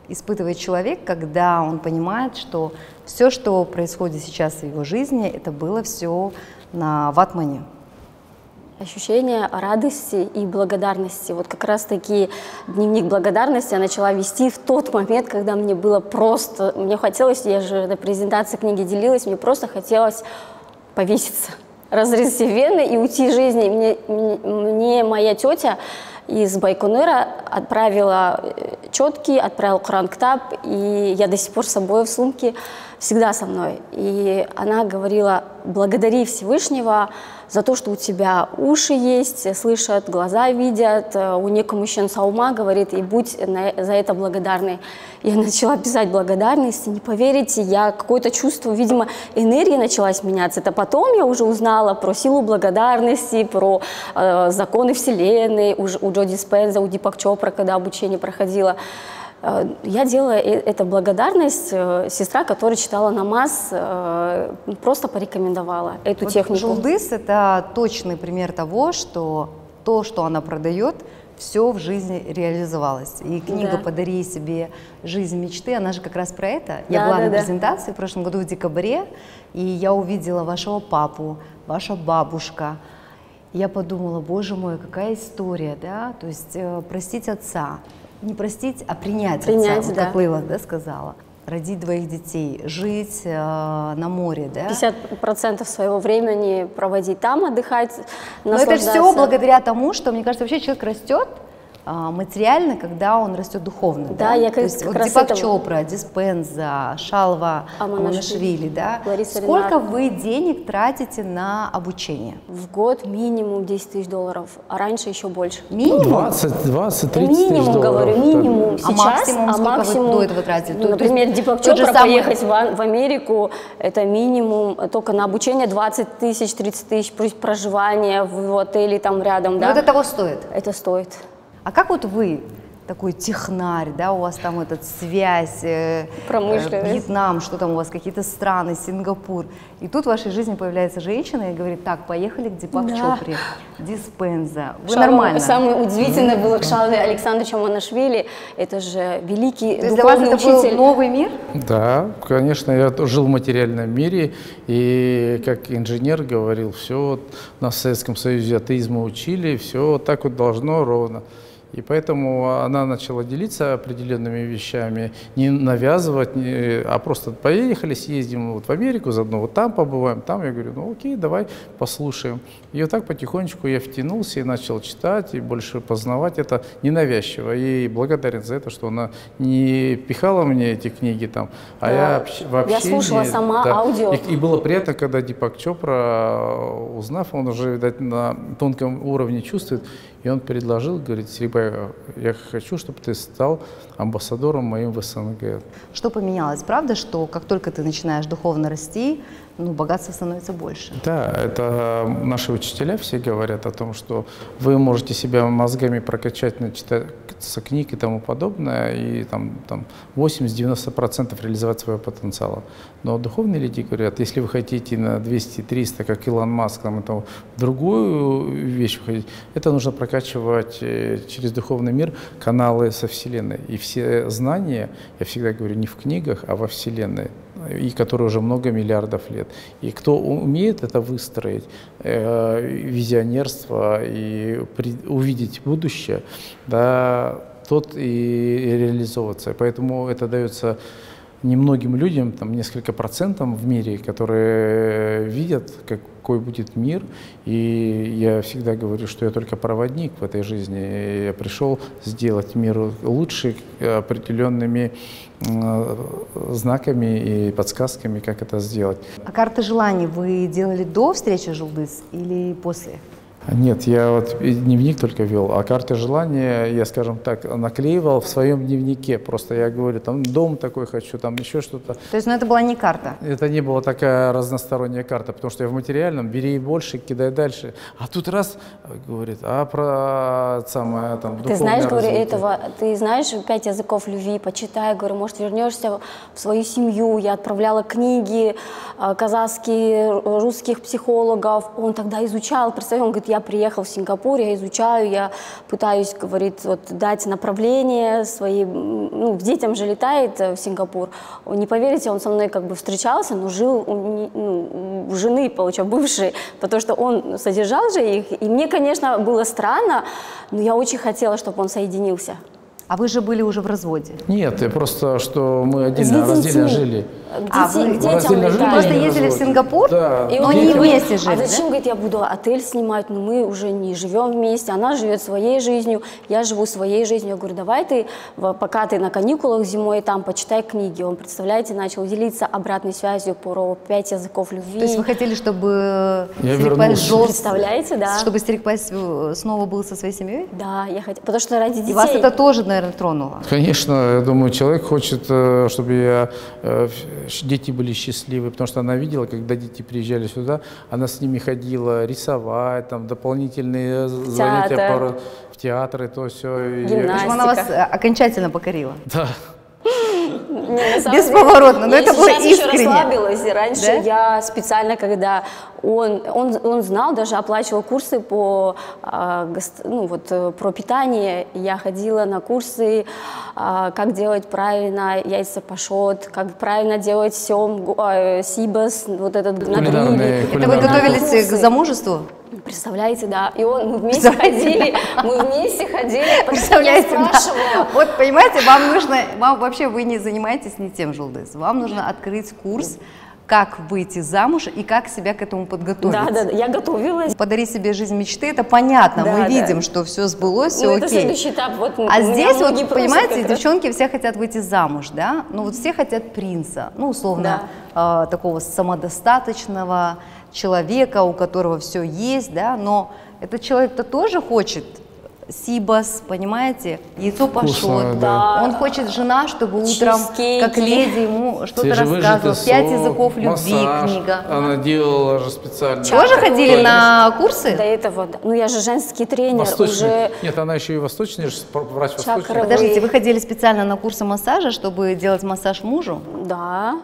испытывает человек, когда он понимает, что все, что происходит сейчас в его жизни, это было все на ватмане? Ощущение радости и благодарности. Вот как раз-таки дневник благодарности я начала вести в тот момент, когда мне было просто... Мне хотелось, я же на презентации книги делилась, мне просто хотелось повеситься, разрезать вены и уйти из жизни. Мне моя тетя из Байконура отправила четки, отправила Куран-Китап, и я до сих пор с собой в сумке, всегда со мной. И она говорила: благодари Всевышнего за то, что у тебя уши есть, слышат, глаза видят, у некому саума, говорит, и будь за это благодарной. Я начала писать благодарность, не поверите, я какое-то чувство, видимо, энергии началась меняться. Это потом я уже узнала про силу благодарности, про законы вселенной, у Джо Диспенза, у Дипак Чопра, когда обучение проходило. Я делала это благодарность, сестра, которая читала намаз, просто порекомендовала эту вот технику. Жулдыз – это точный пример того, что то, что она продает, все в жизни реализовалось. И книга, да, «Подари себе жизнь мечты», она же как раз про это. Я была на презентации в прошлом году в декабре, и я увидела вашего папу, ваша бабушка. Я подумала, боже мой, какая история, да? То есть простить отца. Не простить, а принять отца, да. Вот как Лейла, да, сказала. Родить двоих детей, жить на море, да? 50% своего времени проводить там, отдыхать, наслаждаться. Но это все благодаря тому, что, мне кажется, вообще человек растет материально, когда он растет духовно. Да, да? Я как, есть, как вот раз Дипак это... Чопра, Диспенза, Шалва, Аманашвили, да? Лариса. Сколько Ринат. Вы денег тратите на обучение? В год минимум 10 тысяч долларов, а раньше еще больше. Минимум? 20-30 тысяч долларов. Говорю, минимум. Сейчас, а максимум вы до этого тратили? Ну, например, Дипак Чопра поехать в Америку, это минимум только на обучение 20 тысяч, 30 тысяч, плюс проживание в отеле там рядом, да? Но это того стоит? Это стоит. А как вот вы, такой технарь, да, у вас там этот связь, Вьетнам, что там у вас, какие-то страны, Сингапур, и тут в вашей жизни появляется женщина и говорит: так, поехали к Дипак Чопре, Диспенза, вы нормально. Самое удивительное было к Шалве Александровичу Манашвили, это же великий духовный учитель. То есть для вас это был новый мир? Да, конечно, я жил в материальном мире, и как инженер говорил, все, на Советском Союзе атеизма учили, все так вот должно ровно. И поэтому она начала делиться определенными вещами, не навязывать, а просто поехали, съездим вот в Америку заодно, вот там побываем, там. Я говорю, ну окей, давай послушаем. И вот так потихонечку я втянулся и начал читать, и больше познавать это ненавязчиво. И благодарен за это, что она не пихала мне эти книги там, а да, я вообще... Я слушала сама, да, аудио. И было приятно, когда Дипак Чопра, узнав, он уже, видать, на тонком уровне чувствует, и он предложил, говорит: Серикбай, я хочу, чтобы ты стал амбассадором моим в СНГ. Что поменялось? Правда, что как только ты начинаешь духовно расти, ну, богатство становится больше. Да, это наши учителя все говорят о том, что вы можете себя мозгами прокачать, начитаться книг и тому подобное, и там 80-90% реализовать своего потенциала. Но духовные люди говорят, если вы хотите на 200-300, как Илон Маск, там, это, другую вещь выходить, это нужно прокачивать через духовный мир каналы со Вселенной. И все знания, я всегда говорю, не в книгах, а во Вселенной, и которые уже много миллиардов лет. И кто умеет это выстроить, визионерство и увидеть будущее, да, тот и реализовывается. Поэтому это дается немногим людям, там несколько процентам в мире, которые видят, какой будет мир. И я всегда говорю, что я только проводник в этой жизни. Я пришел сделать мир лучше определенными знаками и подсказками, как это сделать. А карты желаний вы делали до встречи Жулдыз или после? Нет, я вот дневник только вел, а карты желания я, скажем так, наклеивал в своем дневнике. Просто я говорю, там дом такой хочу, там еще что-то. То есть, ну, это была не карта? Это не была такая разносторонняя карта, потому что я в материальном бери больше, кидай дальше. А тут раз, говорит, а про самое там духовное. Ты знаешь, развитие. Говорю, этого, ты знаешь 5 языков любви, почитай, говорю, может, вернешься в свою семью. Я отправляла книги казахские, русских психологов. Он тогда изучал, представляешь, он говорит, я приехал в Сингапур, я изучаю, я пытаюсь, говорит, вот, дать направление своим, ну, детям же летает в Сингапур. Не поверите, он со мной как бы встречался, но жил у жены, получается, бывшей, потому что он содержал же их, и мне, конечно, было странно, но я очень хотела, чтобы он соединился. А вы же были уже в разводе? Нет, просто что мы отдельно раздельно жили. Вы просто ездили в Сингапур, да. И он не вместе жили. А зачем, да? Говорит, я буду отель снимать, но мы уже не живем вместе. Она живет своей жизнью, я живу своей жизнью. Я говорю, давай ты, пока ты на каникулах зимой, там почитай книги. Он, представляете, начал делиться обратной связью про 5 языков любви. То есть вы хотели, чтобы Серикбай представляете, да? Чтобы Серикбай снова был со своей семьей? Да, я хотела, потому что ради детей. И вас это тоже, наверное, тронуло. Конечно, я думаю, человек хочет, чтобы дети были счастливы, потому что она видела, когда дети приезжали сюда, она с ними ходила рисовать, там, дополнительные занятия, в театры, то все. Гимнастика. Она вас окончательно покорила. Да. Бесповоротно, но это было искренне. Я сейчас еще расслабилась, и раньше я специально, когда он знал, даже оплачивал курсы по, ну, вот, про питание, я ходила на курсы, как делать правильно яйца пашот, как правильно делать сём, сибас, вот этот гнатри. Это вы готовились к замужеству? Представляете, да. И он, мы вместе ходили, представляете, я спрашивала. Да. Вот, понимаете, вам нужно, вам вообще вы не занимаетесь не тем, Жулдыз, вам нужно открыть курс, как выйти замуж и как себя к этому подготовить. Да, да, я готовилась. Подари себе жизнь мечты, это понятно, да, мы видим, что все сбылось, все окей. Это следующий этап. Вот, а здесь, вот, понимаете, девчонки все хотят выйти замуж, да, ну вот все хотят принца, ну условно, да. Такого самодостаточного человека, у которого все есть, да, но этот человек-то тоже хочет сибас, понимаете, яйцо пашот, да. Он хочет жена, чтобы утром, как леди, ему что-то рассказывала, 5 языков любви, книга. Она делала же специально. Тоже ходили на курсы? До этого, да. Ну я же женский тренер. Восточный. Уже... Нет, она еще и восточная, врач восточный. Подождите, вы ходили специально на курсы массажа, чтобы делать массаж мужу? Да.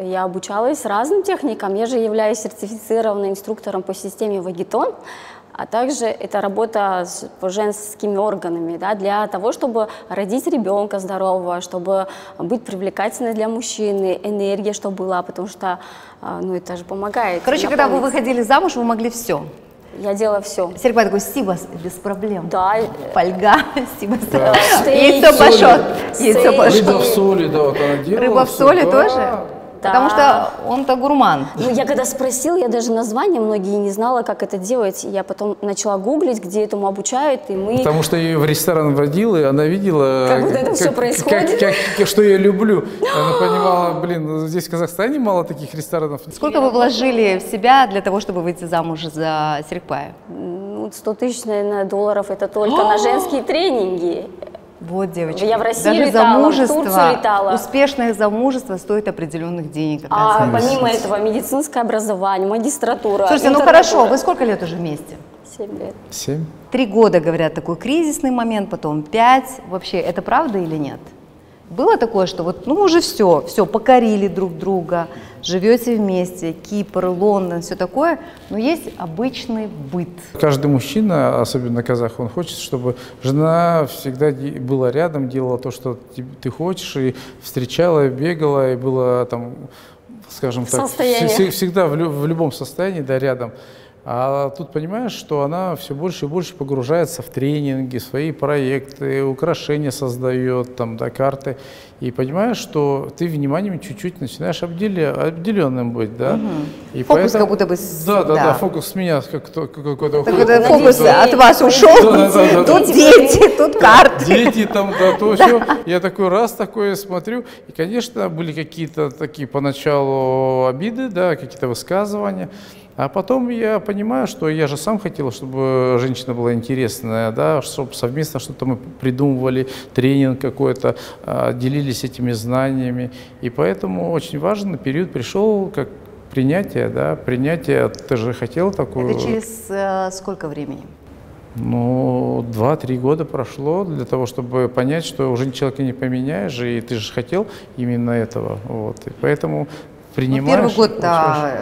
Я обучалась разным техникам, я же являюсь сертифицированным инструктором по системе Вагитон, а также это работа с женскими органами, да, для того, чтобы родить ребенка здорового, чтобы быть привлекательной для мужчины, энергия, чтобы была, потому что, ну, это же помогает. Короче, напомнить. Когда вы выходили замуж, вы могли все. Я делала все. Серикбай такой, сибас, без проблем. Да. Фольга, сибас. Да. Яйцо пашот. Яйцо пашот. Рыба в соли, да, вот она делала. Рыба в соли тоже? Да. Потому что он-то гурман. Ну, я когда спросила, я даже название многие не знала, как это делать. Я потом начала гуглить, где этому обучают, и мы... Потому что ее в ресторан водила, и она видела... Как вот это все происходит. Что я люблю. Она понимала, блин, здесь в Казахстане мало таких ресторанов. Сколько вы вложили в себя для того, чтобы выйти замуж за Серикбая? 100 тысяч, наверное, долларов. Это только на женские тренинги. Вот, девочки, я в России даже летала, в Турцию летала. Успешное замужество стоит определенных денег. А помимо этого медицинское образование, магистратура. Слушайте, ну хорошо, вы сколько лет уже вместе? 7 лет. 7? 3 года, говорят, такой кризисный момент, потом 5. Вообще, это правда или нет? Было такое, что вот, ну уже все, покорили друг друга, живете вместе, Кипр, Лондон, все такое, но есть обычный быт. Каждый мужчина, особенно казах, он хочет, чтобы жена всегда была рядом, делала то, что ты хочешь, и встречала, бегала, и была там, скажем так, всегда в любом состоянии, да, рядом. А тут понимаешь, что она все больше и больше погружается в тренинги, свои проекты, украшения создает, там, да, карты. И понимаешь, что ты вниманием чуть-чуть начинаешь обделенным быть, да? Угу. И фокус поэтому... как будто бы... Да, фокус с меня какой-то... Фокус от вас ушел, тут дети, тут карты. Дети там, да, то все. Я такой раз такое смотрю, и, конечно, были какие-то такие поначалу обиды, да, какие-то высказывания. А потом я понимаю, что я же сам хотел, чтобы женщина была интересная, да, чтобы совместно что-то мы придумывали, тренинг какой-то, делились этими знаниями. И поэтому очень важный период пришел, как принятие, да, принятие, ты же хотел такую… Это через сколько времени? Ну, 2-3 года прошло для того, чтобы понять, что уже человека не поменяешь, и ты же хотел именно этого. Вот. И поэтому принимаешь… Ну, первый год-то…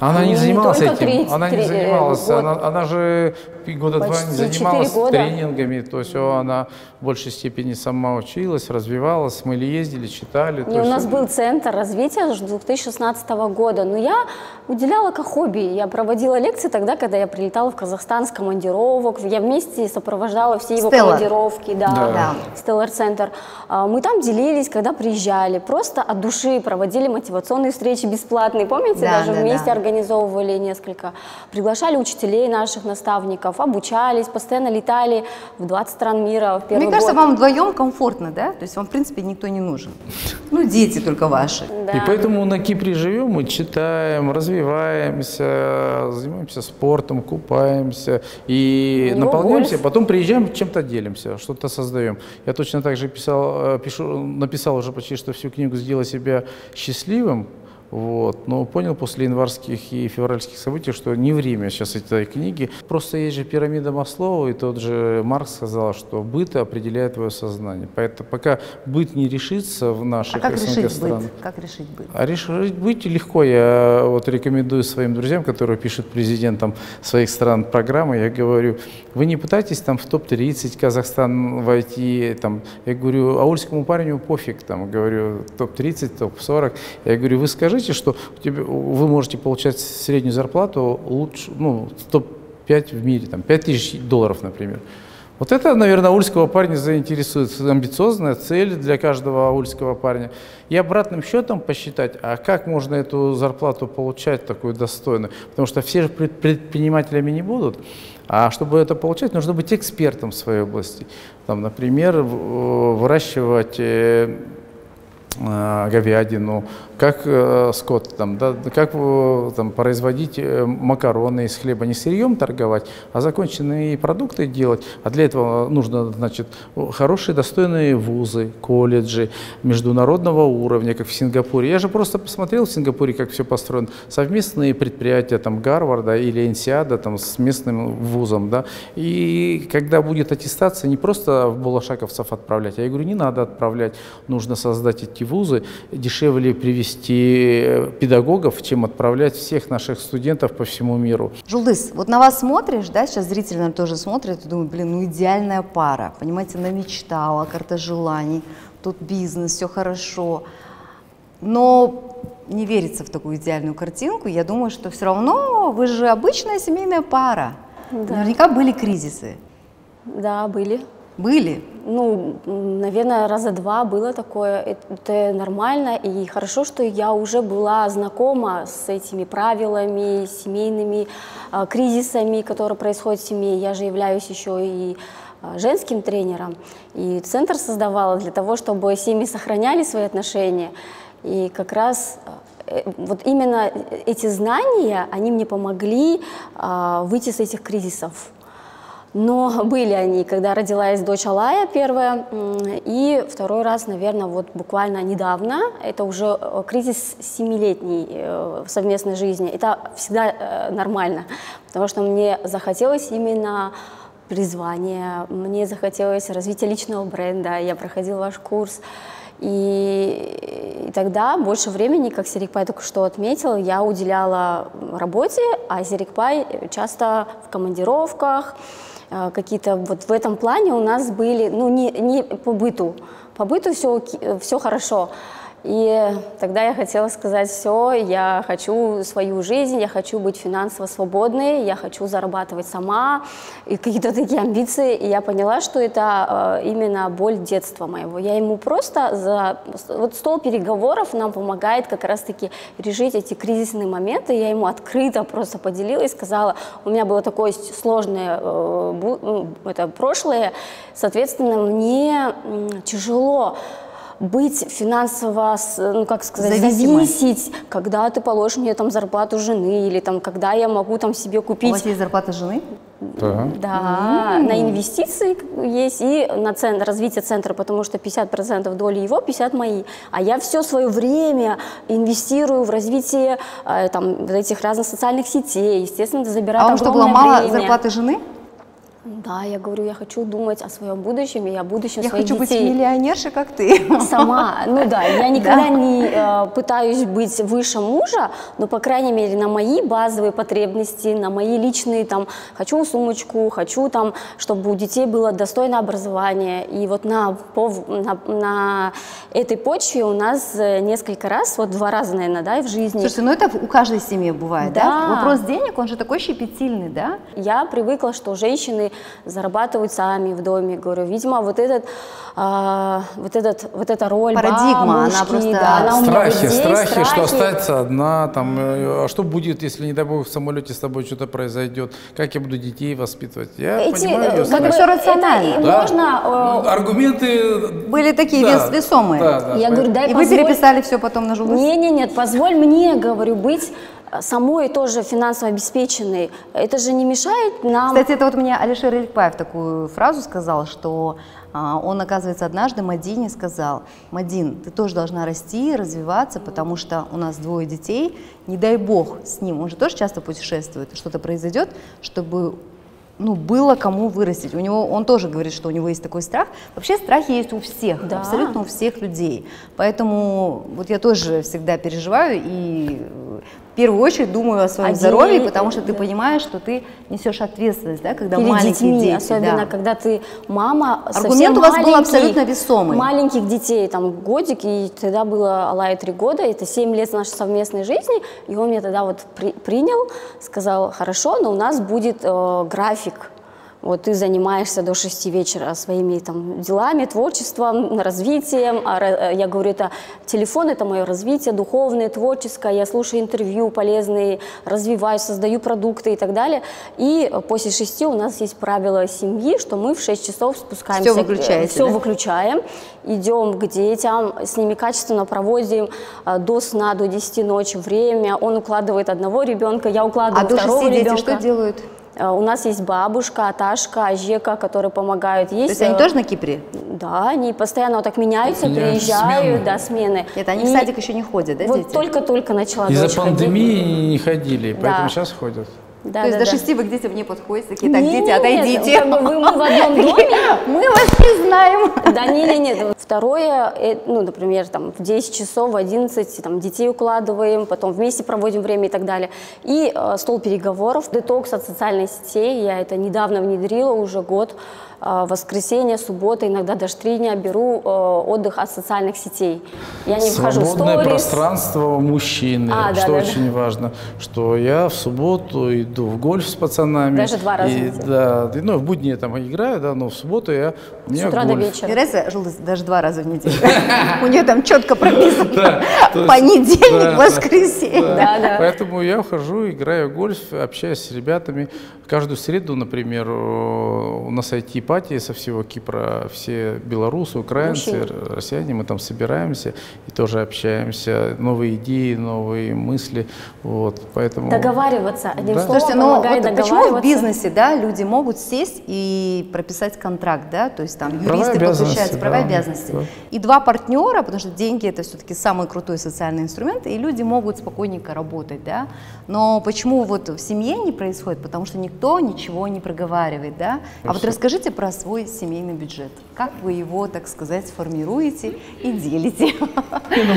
Она не занималась этим, она не занималась, она же года два не занималась тренингами, то есть она в большей степени сама училась, развивалась, мы ездили, читали. У нас был центр развития с 2016 года, но я уделяла как хобби, я проводила лекции тогда, когда я прилетала в Казахстан с командировок, я вместе сопровождала все его командировки, да, Стеллар-центр. Мы там делились, когда приезжали, просто от души проводили мотивационные встречи бесплатные, помните, даже вместе организовали. Организовывали несколько, приглашали учителей наших, наставников, обучались, постоянно летали в 20 стран мира. В Мне кажется, год. Вам вдвоем комфортно, да? То есть вам, в принципе, никто не нужен. Ну, дети только ваши. Да. И поэтому на Кипре живем, мы читаем, развиваемся, занимаемся спортом, купаемся и наполняемся. Гольф. Потом приезжаем, чем-то делимся, что-то создаем. Я точно так же написал уже почти что всю книгу «Сделай себя счастливым». Вот. Но понял после январских и февральских событий, что не время сейчас этой книги. Просто есть же пирамида Маслоу, и тот же Маркс сказал, что быт определяет твое сознание. Поэтому пока быт не решится в наших СНГ странах. Как решить быт? А решить быт легко. Я вот рекомендую своим друзьям, которые пишут президентам своих стран программы, я говорю, вы не пытайтесь там в топ-30 Казахстан войти. Там. Я говорю, аульскому парню пофиг, там, говорю, топ-30, топ-40. Я говорю, вы скажите, что вы можете получать среднюю зарплату лучше, ну, топ-5 в мире, там, $5000, например. Вот это, наверное, аульского парня заинтересует. Амбициозная цель для каждого аульского парня. И обратным счетом посчитать, а как можно эту зарплату получать такую достойную? Потому что все же предпринимателями не будут. А чтобы это получать, нужно быть экспертом в своей области. Там, например, выращивать говядину, как скот, там, да, как там, производить макароны из хлеба, не сырьем торговать, а законченные продукты делать. А для этого нужно, значит, хорошие, достойные вузы, колледжи международного уровня, как в Сингапуре. Я же просто посмотрел в Сингапуре, как все построено. Совместные предприятия там, Гарварда или Энсиада там, с местным вузом. Да? И когда будет аттестация, не просто в болашаковцев отправлять. Я говорю, не надо отправлять, нужно создать эти вузы, дешевле привести педагогов, чем отправлять всех наших студентов по всему миру. Жулдыз, вот на вас смотришь, да, сейчас зрители, наверное, тоже смотрят и думают, блин, ну идеальная пара, понимаете, она мечтала, карта желаний, тут бизнес, все хорошо, но не верится в такую идеальную картинку, я думаю, что все равно вы же обычная семейная пара, да. Наверняка были кризисы. Да, были. Были? Ну, наверное, раза два было такое. Это нормально. И хорошо, что я уже была знакома с этими правилами, семейными кризисами, которые происходят в семье. Я же являюсь еще и женским тренером. И центр создавала для того, чтобы семьи сохраняли свои отношения. И как раз вот именно эти знания, они мне помогли выйти с этих кризисов. Но были они, когда родилась дочь Алая первая, и второй раз, наверное, вот буквально недавно, это уже кризис 7-летней совместной жизни. Это всегда нормально, потому что мне захотелось именно призвания, мне захотелось развития личного бренда, я проходила ваш курс. И тогда больше времени, как Серикбай только что отметил, я уделяла работе, а Серикбай часто в командировках. Какие-то вот в этом плане у нас были, ну не по быту, по быту все хорошо. И тогда я хотела сказать, все, я хочу свою жизнь, я хочу быть финансово свободной, я хочу зарабатывать сама, и какие-то такие амбиции. И я поняла, что это именно боль детства моего. Я ему просто вот стол переговоров нам помогает как раз-таки решить эти кризисные моменты. Я ему открыто просто поделилась, сказала, у меня было такое сложное прошлое, соответственно, мне тяжело. быть финансово, ну как сказать, зависеть, когда ты положишь мне там зарплату жены или там, когда я могу там себе купить. У вас есть зарплата жены? Да. Да, на инвестиции есть и на развитие центра, потому что 50% доли его, 50% мои. А я все свое время инвестирую в развитие там, этих разных социальных сетей, естественно, забираю огромное время. А он что, ломала зарплаты жены? Да, я говорю, я хочу думать о своем будущем и о будущем своих детей. Я хочу быть миллионершей, как ты. Сама, ну да, я никогда не пытаюсь быть выше мужа, но, по крайней мере, на мои базовые потребности, на мои личные, там, хочу сумочку, хочу, там, чтобы у детей было достойное образование. И вот на этой почве у нас несколько раз, вот два раза, наверное, да, и в жизни. Слушайте, ну это у каждой семьи бывает, да? Вопрос денег, он же такой щепетильный, да? Я привыкла, что женщины зарабатывают сами в доме, говорю, видимо, вот эта роль парадигма, бабушки, она просто да, она страхи, что остается одна, там, а что будет, если, не дай бог, в самолете с тобой что-то произойдет, как я буду детей воспитывать, я понимаю, как бы все рационально, да? Можно, аргументы были такие, да, весомые, да, да, я говорю, дай, и вы переписали все потом на Жулдыз? Нет, позволь мне, говорю, быть самой тоже финансово обеспеченной, это же не мешает нам. Кстати, это вот мне Алишер Элькбаев такую фразу сказал, что он, оказывается, однажды Мадине сказал: «Мадин, ты тоже должна расти, развиваться, потому что у нас двое детей, не дай бог с ним, он же тоже часто путешествует, что-то произойдет, чтобы было кому вырастить». У него, он тоже говорит, что у него есть такой страх. Вообще страхи есть у всех, да, абсолютно у всех людей. Поэтому вот я тоже всегда переживаю и в первую очередь думаю о своем здоровье, потому что ты понимаешь, что ты несешь ответственность, да, когда маленькие дети. Особенно, да, когда ты мама. Аргумент у вас был абсолютно весомый. Маленьких детей, там, годик, и тогда было Аллае 3 года, это 7 лет нашей совместной жизни, и он меня тогда вот принял, сказал: хорошо, но у нас будет график. Вот ты занимаешься до 6 вечера своими там делами, творчеством, развитием. Я говорю, это телефон, это мое развитие духовное, творческое. Я слушаю интервью полезные, развиваюсь, создаю продукты и так далее. И после 6 у нас есть правило семьи, что мы в 6 часов спускаемся. Все выключаете, все, да? Выключаем, идем к детям, с ними качественно проводим до сна, до 10 ночи время. Он укладывает одного ребенка, я укладываю второго ребенка. А до 6 дети что делают? У нас есть бабушка, Аташка, Ажека, которые помогают. То есть они тоже на Кипре? Да, они постоянно вот так меняются, приезжают, да, смены. Нет, они в садик еще не ходят, да, дети? Вот только-только начала дочь ходить. Из-за пандемии не ходили, поэтому сейчас ходят. Да, То есть до 6 вы к детям не подходите, такие, так, дети, отойдите. Как бы мы в одном доме, мы вас не знаем. Да, нет. Второе, ну, например, там, в 10 часов, в 11, там, детей укладываем, потом вместе проводим время и так далее. И стол переговоров, детокс от социальных сетей, я это недавно внедрила, уже год. Воскресенье, суббота, иногда даже 3 дня беру отдых от социальных сетей. Я не вхожу в сторис. Свободное пространство мужчины, что очень важно, что я в субботу иду в гольф с пацанами. Даже 2 раза. В будни я там играю, да, но в субботу у меня с утра до вечера. Интересно, Жулдыз даже 2 раза в неделю. У нее там четко прописано: понедельник, воскресенье. Поэтому я ухожу, играю в гольф, общаюсь с ребятами. Каждую среду, например, у нас IT-пати со всего Кипра, все белорусы, украинцы, россияне, мы там собираемся и тоже общаемся, новые идеи, новые мысли, вот, поэтому… Договариваться, одним словом. Слушайте, помогает договариваться. Почему в бизнесе, да, люди могут сесть и прописать контракт, да, то есть там юристы подключаются, права и обязанности, да. И 2 партнера, потому что деньги – это все-таки самый крутой социальный инструмент, и люди могут спокойненько работать, да, но почему вот в семье не происходит, потому что никто ничего не проговаривает, да? А вот расскажите про свой семейный бюджет. Как вы его, так сказать, формируете и делите?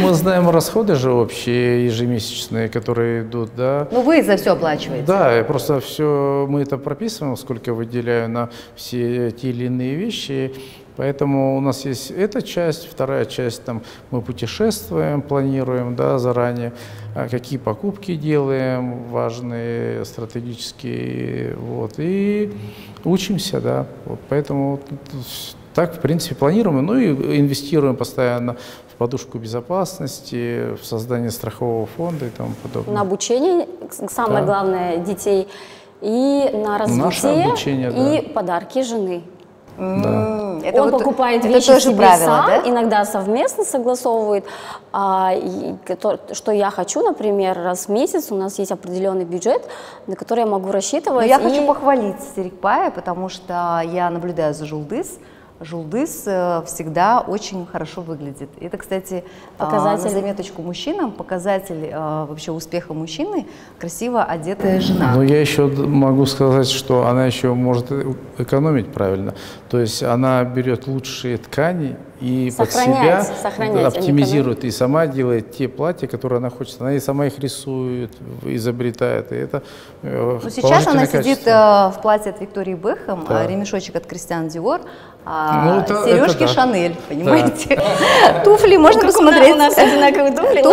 Мы знаем расходы же общие, ежемесячные, которые идут, да. Ну, вы за все оплачиваете. Да, и просто все, мы это прописываем, сколько выделяю на все те или иные вещи. Поэтому у нас есть эта часть, вторая часть, там, мы путешествуем, планируем, да, заранее, какие покупки делаем, важные, стратегические, вот, и учимся, да, вот, поэтому так, в принципе, планируем, ну, и инвестируем постоянно в подушку безопасности, в создание страхового фонда и тому подобное. На обучение, самое главное, детей, и на развитие, и подарки жены. Да. Это он вот покупает вещи тоже себе правило, сам, да? Иногда совместно согласовывает, что я хочу, например, раз в месяц у нас есть определенный бюджет, на который я могу рассчитывать. Но я хочу похвалить Серикбая, потому что я наблюдаю за Жулдыз. Жулдыз всегда очень хорошо выглядит. Это, кстати, показатель. На заметочку мужчинам, показатель вообще успеха мужчины, красиво одетая жена. Ну, я еще могу сказать, что она еще может экономить правильно. То есть она берет лучшие ткани и под себя оптимизирует. И сама делает те платья, которые она хочет. Она и сама их рисует, изобретает. И это сейчас она сидит в платье от Виктории Бэхэм, да. Ремешочек от Кристиан Диор. Ну, сережки Шанель, понимаете? Да. Туфли, можно посмотреть. У нас одинаковые туфли.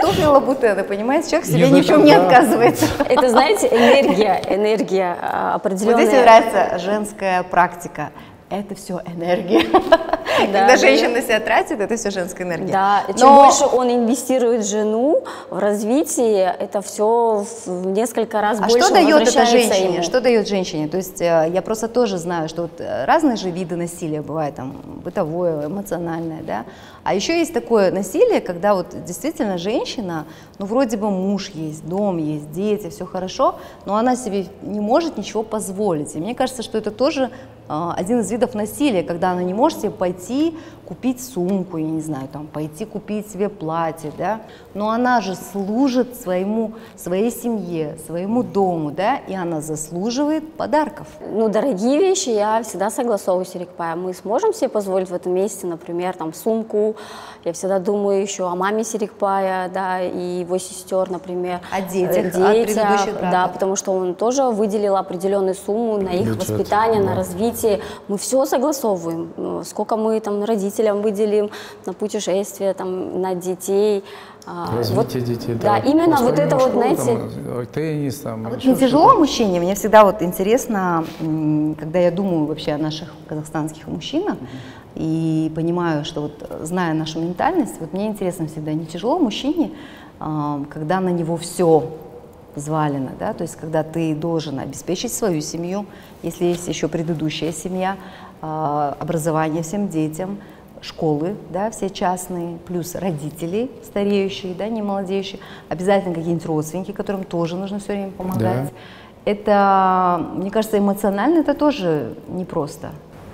Туфли Лабутена, понимаете? Человек себе ни в чем не отказывается. Это, знаете, энергия определенная. Вот здесь мне нравится женская практика. Это все энергия. Да, когда женщина себя тратит, это все женская энергия. Да, чем больше он инвестирует в жену, в развитие, это все в несколько раз больше возвращается ему. Что дает женщине? То есть я просто тоже знаю, что вот разные же виды насилия бывают, там, бытовое, эмоциональное, да. А еще есть такое насилие, когда вот действительно женщина, ну вроде бы муж есть, дом есть, дети, все хорошо, но она себе не может ничего позволить. И мне кажется, что это тоже один из видов насилия, когда она не может себе пойти купить сумку, я не знаю, там, пойти купить себе платье, да, но она же служит своей семье, своему дому, да, и она заслуживает подарков. Ну, дорогие вещи я всегда согласовываю с Серикбаем. Мы сможем себе позволить в этом месяце, например, там, сумку, я всегда думаю еще о маме Серикбая, да, и его сестер, например. О детях, о предыдущих, да, потому что он тоже выделил определенную сумму на их воспитание, на развитие. Мы все согласовываем, сколько мы там родителям выделим на путешествия, там, на детей. Развитие детей, да. Да, именно вот это вот, знаете... Там, теннис, там... А вот не тяжело мужчине? Мне всегда вот интересно, когда я думаю вообще о наших казахстанских мужчинах, и понимаю, что вот, зная нашу ментальность, вот мне интересно всегда, не тяжело мужчине, когда на него все... взвалено, да, то есть когда ты должен обеспечить свою семью, если есть еще предыдущая семья, образование всем детям, школы, да, все частные, плюс родители стареющие, да, не молодеющие, обязательно какие-нибудь родственники, которым тоже нужно все время помогать. Да. Это, мне кажется, эмоционально это тоже непросто.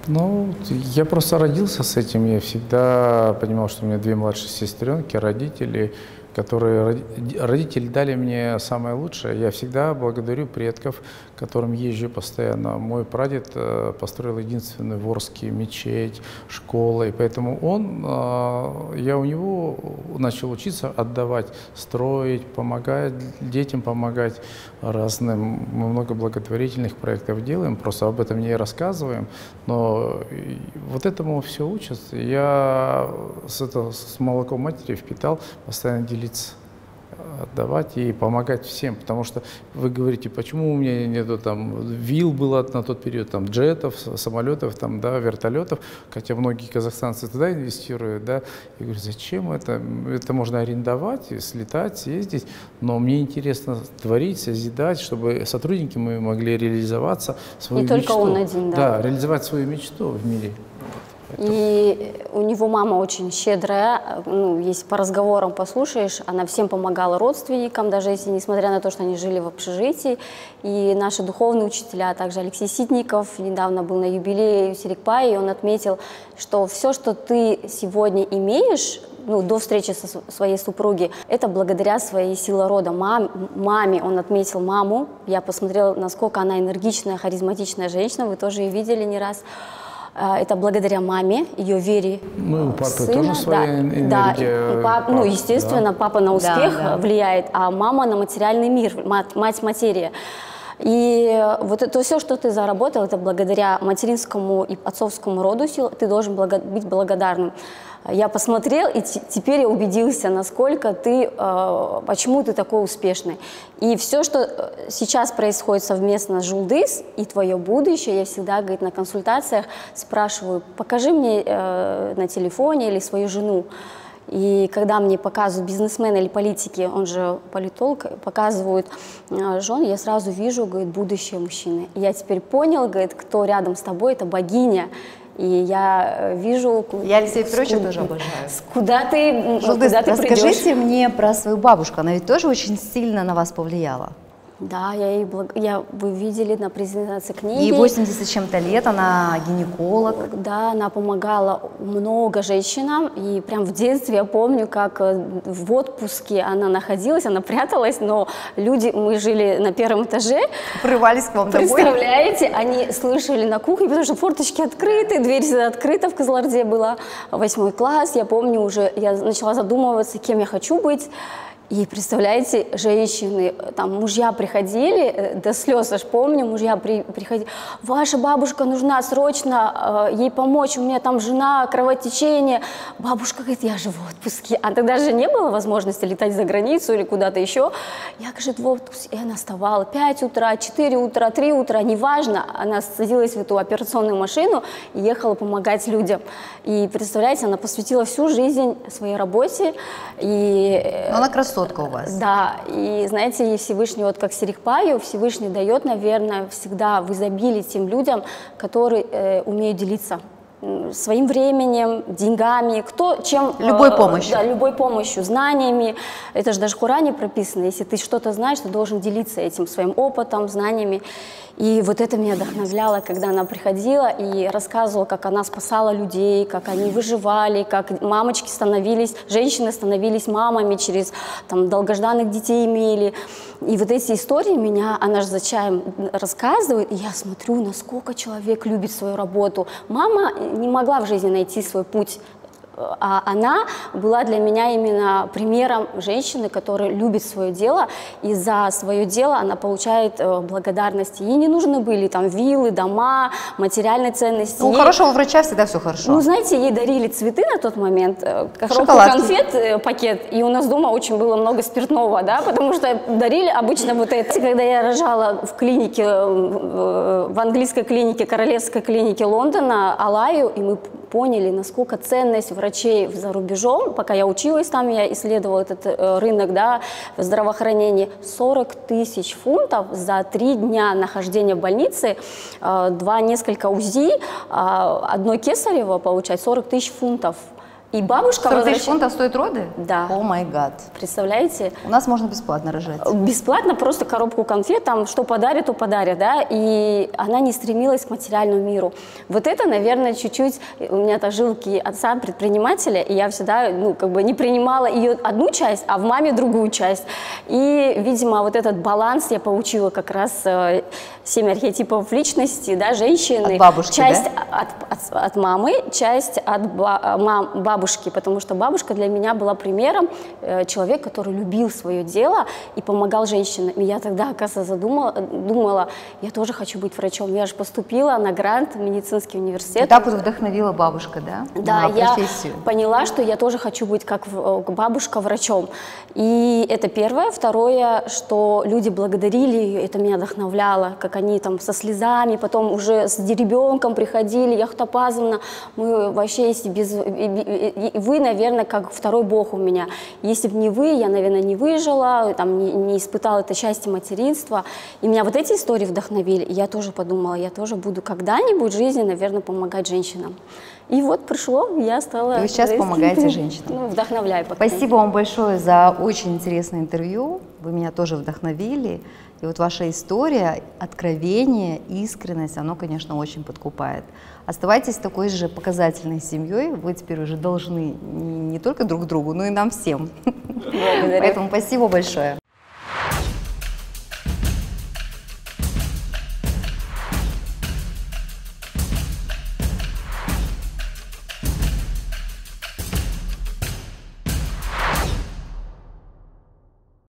Ну, я просто родился с этим, я всегда понимал, что у меня две младшие сестренки, родители, которые родители дали мне самое лучшее. Я всегда благодарю предков, к которым езжу постоянно. Мой прадед построил единственную в Орске мечеть, школу, и поэтому я у него начал учиться отдавать, строить, помогать, детям помогать разным. Мы много благотворительных проектов делаем, просто об этом не рассказываем, но вот этому все учат. Я с молоком матери впитал, постоянно делюсь, отдавать и помогать всем, потому что вы говорите, почему у меня нету там вилл было на тот период, там джетов, самолетов, там, да, вертолетов, хотя многие казахстанцы туда инвестируют, да, я говорю, зачем это можно арендовать, слетать, съездить, но мне интересно творить, созидать, чтобы сотрудники мои могли реализоваться свою мечту. Не только он один, да. Да, реализовать свою мечту в мире. И у него мама очень щедрая, ну, если по разговорам послушаешь, она всем помогала родственникам, даже если, несмотря на то, что они жили в общежитии. И наши духовные учителя, а также Алексей Ситников, недавно был на юбилее у Серикбая, и он отметил, что все, что ты сегодня имеешь, ну, до встречи со своей супруги, это благодаря своей силе рода. Маме, он отметил маму, я посмотрела, насколько она энергичная, харизматичная женщина, вы тоже ее видели не раз. Это благодаря маме, ее вере. Ну, у папы тоже своя энергия. Да, и папа, ну, естественно, да. Папа на успех, да, да, влияет, а мама на материальный мир, мать материя. И вот это все, что ты заработал, это благодаря материнскому и отцовскому роду сил, ты должен быть благодарным. Я посмотрел, и теперь я убедился, насколько ты, почему ты такой успешный. И все, что сейчас происходит совместно с Жулдыз и твое будущее, я всегда, говорит, на консультациях спрашиваю, покажи мне на телефоне или свою жену. И когда мне показывают бизнесмены или политики, он же политолог, показывают жен, я сразу вижу, говорит, будущее мужчины. И я теперь понял, говорит, кто рядом с тобой, это богиня. И я вижу... Я Алисея Петровича тоже обожаю. Куда ты, Жулдыз, куда ты расскажите придешь? Мне про свою бабушку. Она ведь тоже очень сильно на вас повлияла. Да, вы видели на презентации книги. Ей 80 с чем-то лет, она гинеколог. Да, она помогала много женщинам. И прям в детстве я помню, как в отпуске она находилась, она пряталась, но люди, мы жили на первом этаже. Прорывались к вам домой. Представляете, они слышали на кухне, потому что форточки открыты, дверь всегда открыта, в Кызылорде была 8 класс. Я помню уже, я начала задумываться, кем я хочу быть. И представляете, женщины, там мужья приходили, до слез аж помню, мужья приходили, ваша бабушка нужна срочно, ей помочь, у меня там жена, кровотечение. Бабушка говорит, я же в отпуске. А тогда же не было возможности летать за границу или куда-то еще. Я, говорит, в отпуске. И она вставала 5 утра, 4 утра, 3 утра, неважно. Она садилась в эту операционную машину и ехала помогать людям. И представляете, она посвятила всю жизнь своей работе. И... Она красотка у вас. Да, и знаете, Всевышний, вот как Серикбаю, Всевышний дает, наверное, всегда в изобилии тем людям, которые умеют делиться своим временем, деньгами, кто чем... Любой помощью. Да, любой помощью, знаниями. Это же даже в Коране прописано. Если ты что-то знаешь, ты должен делиться этим своим опытом, знаниями. И вот это меня вдохновляло, когда она приходила и рассказывала, как она спасала людей, как они выживали, как мамочки становились, женщины становились мамами через там, долгожданных детей имели. И вот эти истории меня, она же за чаем рассказывает, и я смотрю, насколько человек любит свою работу. Мама не могла в жизни найти свой путь. А она была для меня именно примером женщины, которая любит свое дело, и за свое дело она получает благодарность. Ей не нужны были там виллы, дома, материальные ценности. Ну, у хорошего врача всегда все хорошо. Ну, знаете, ей дарили цветы на тот момент, коробку конфет, пакет, и у нас дома очень было много спиртного, да, потому что дарили обычно вот это. Когда я рожала в клинике, в английской клинике, королевской клинике Лондона, Алаю, и мы поняли, насколько ценность врачей за рубежом, пока я училась там, я исследовала этот рынок, да, здравоохранения, 40 000 фунтов за 3 дня нахождения в больнице, несколько УЗИ, одно кесарево получать 40 000 фунтов. И бабушка 40 000 фунтов стоит роды? Да. О май гад. Представляете? У нас можно бесплатно рожать. Бесплатно, просто коробку конфет, там, что подарит, то подарит, да, и она не стремилась к материальному миру. Вот это, наверное, чуть-чуть, у меня-то жилки отца предпринимателя, и я всегда, ну, как бы не принимала ее одну часть, а в маме другую часть. И, видимо, вот этот баланс я получила как раз 7 архетипов личности, да, женщины. От бабушки, часть, да? От мамы, часть от бабушки. Потому что бабушка для меня была примером человека, который любил свое дело и помогал женщинам. И я тогда, оказывается, думала, я тоже хочу быть врачом. Я же поступила на грант в медицинский университет. И так вот вдохновила бабушка, да? Да, я поняла, что я тоже хочу быть как бабушка врачом. И это первое. Второе, что люди благодарили ее, это меня вдохновляло, как они там со слезами, потом уже с ребенком приходили, яхтопазовна, мы вообще если без... Вы, наверное, как второй бог у меня. Если бы не вы, я, наверное, не выжила, там, не испытала это счастье материнства. И меня вот эти истории вдохновили. И я тоже подумала, я тоже буду когда-нибудь в жизни, наверное, помогать женщинам. И вот пришло, я стала... Вы сейчас помогаете женщинам. Ну, вдохновляю. Спасибо вам большое за очень интересное интервью. Вы меня тоже вдохновили. И вот ваша история, откровение, искренность, оно, конечно, очень подкупает. Оставайтесь такой же показательной семьей. Вы теперь уже должны не только друг другу, но и нам всем. Благодарю. Поэтому спасибо большое.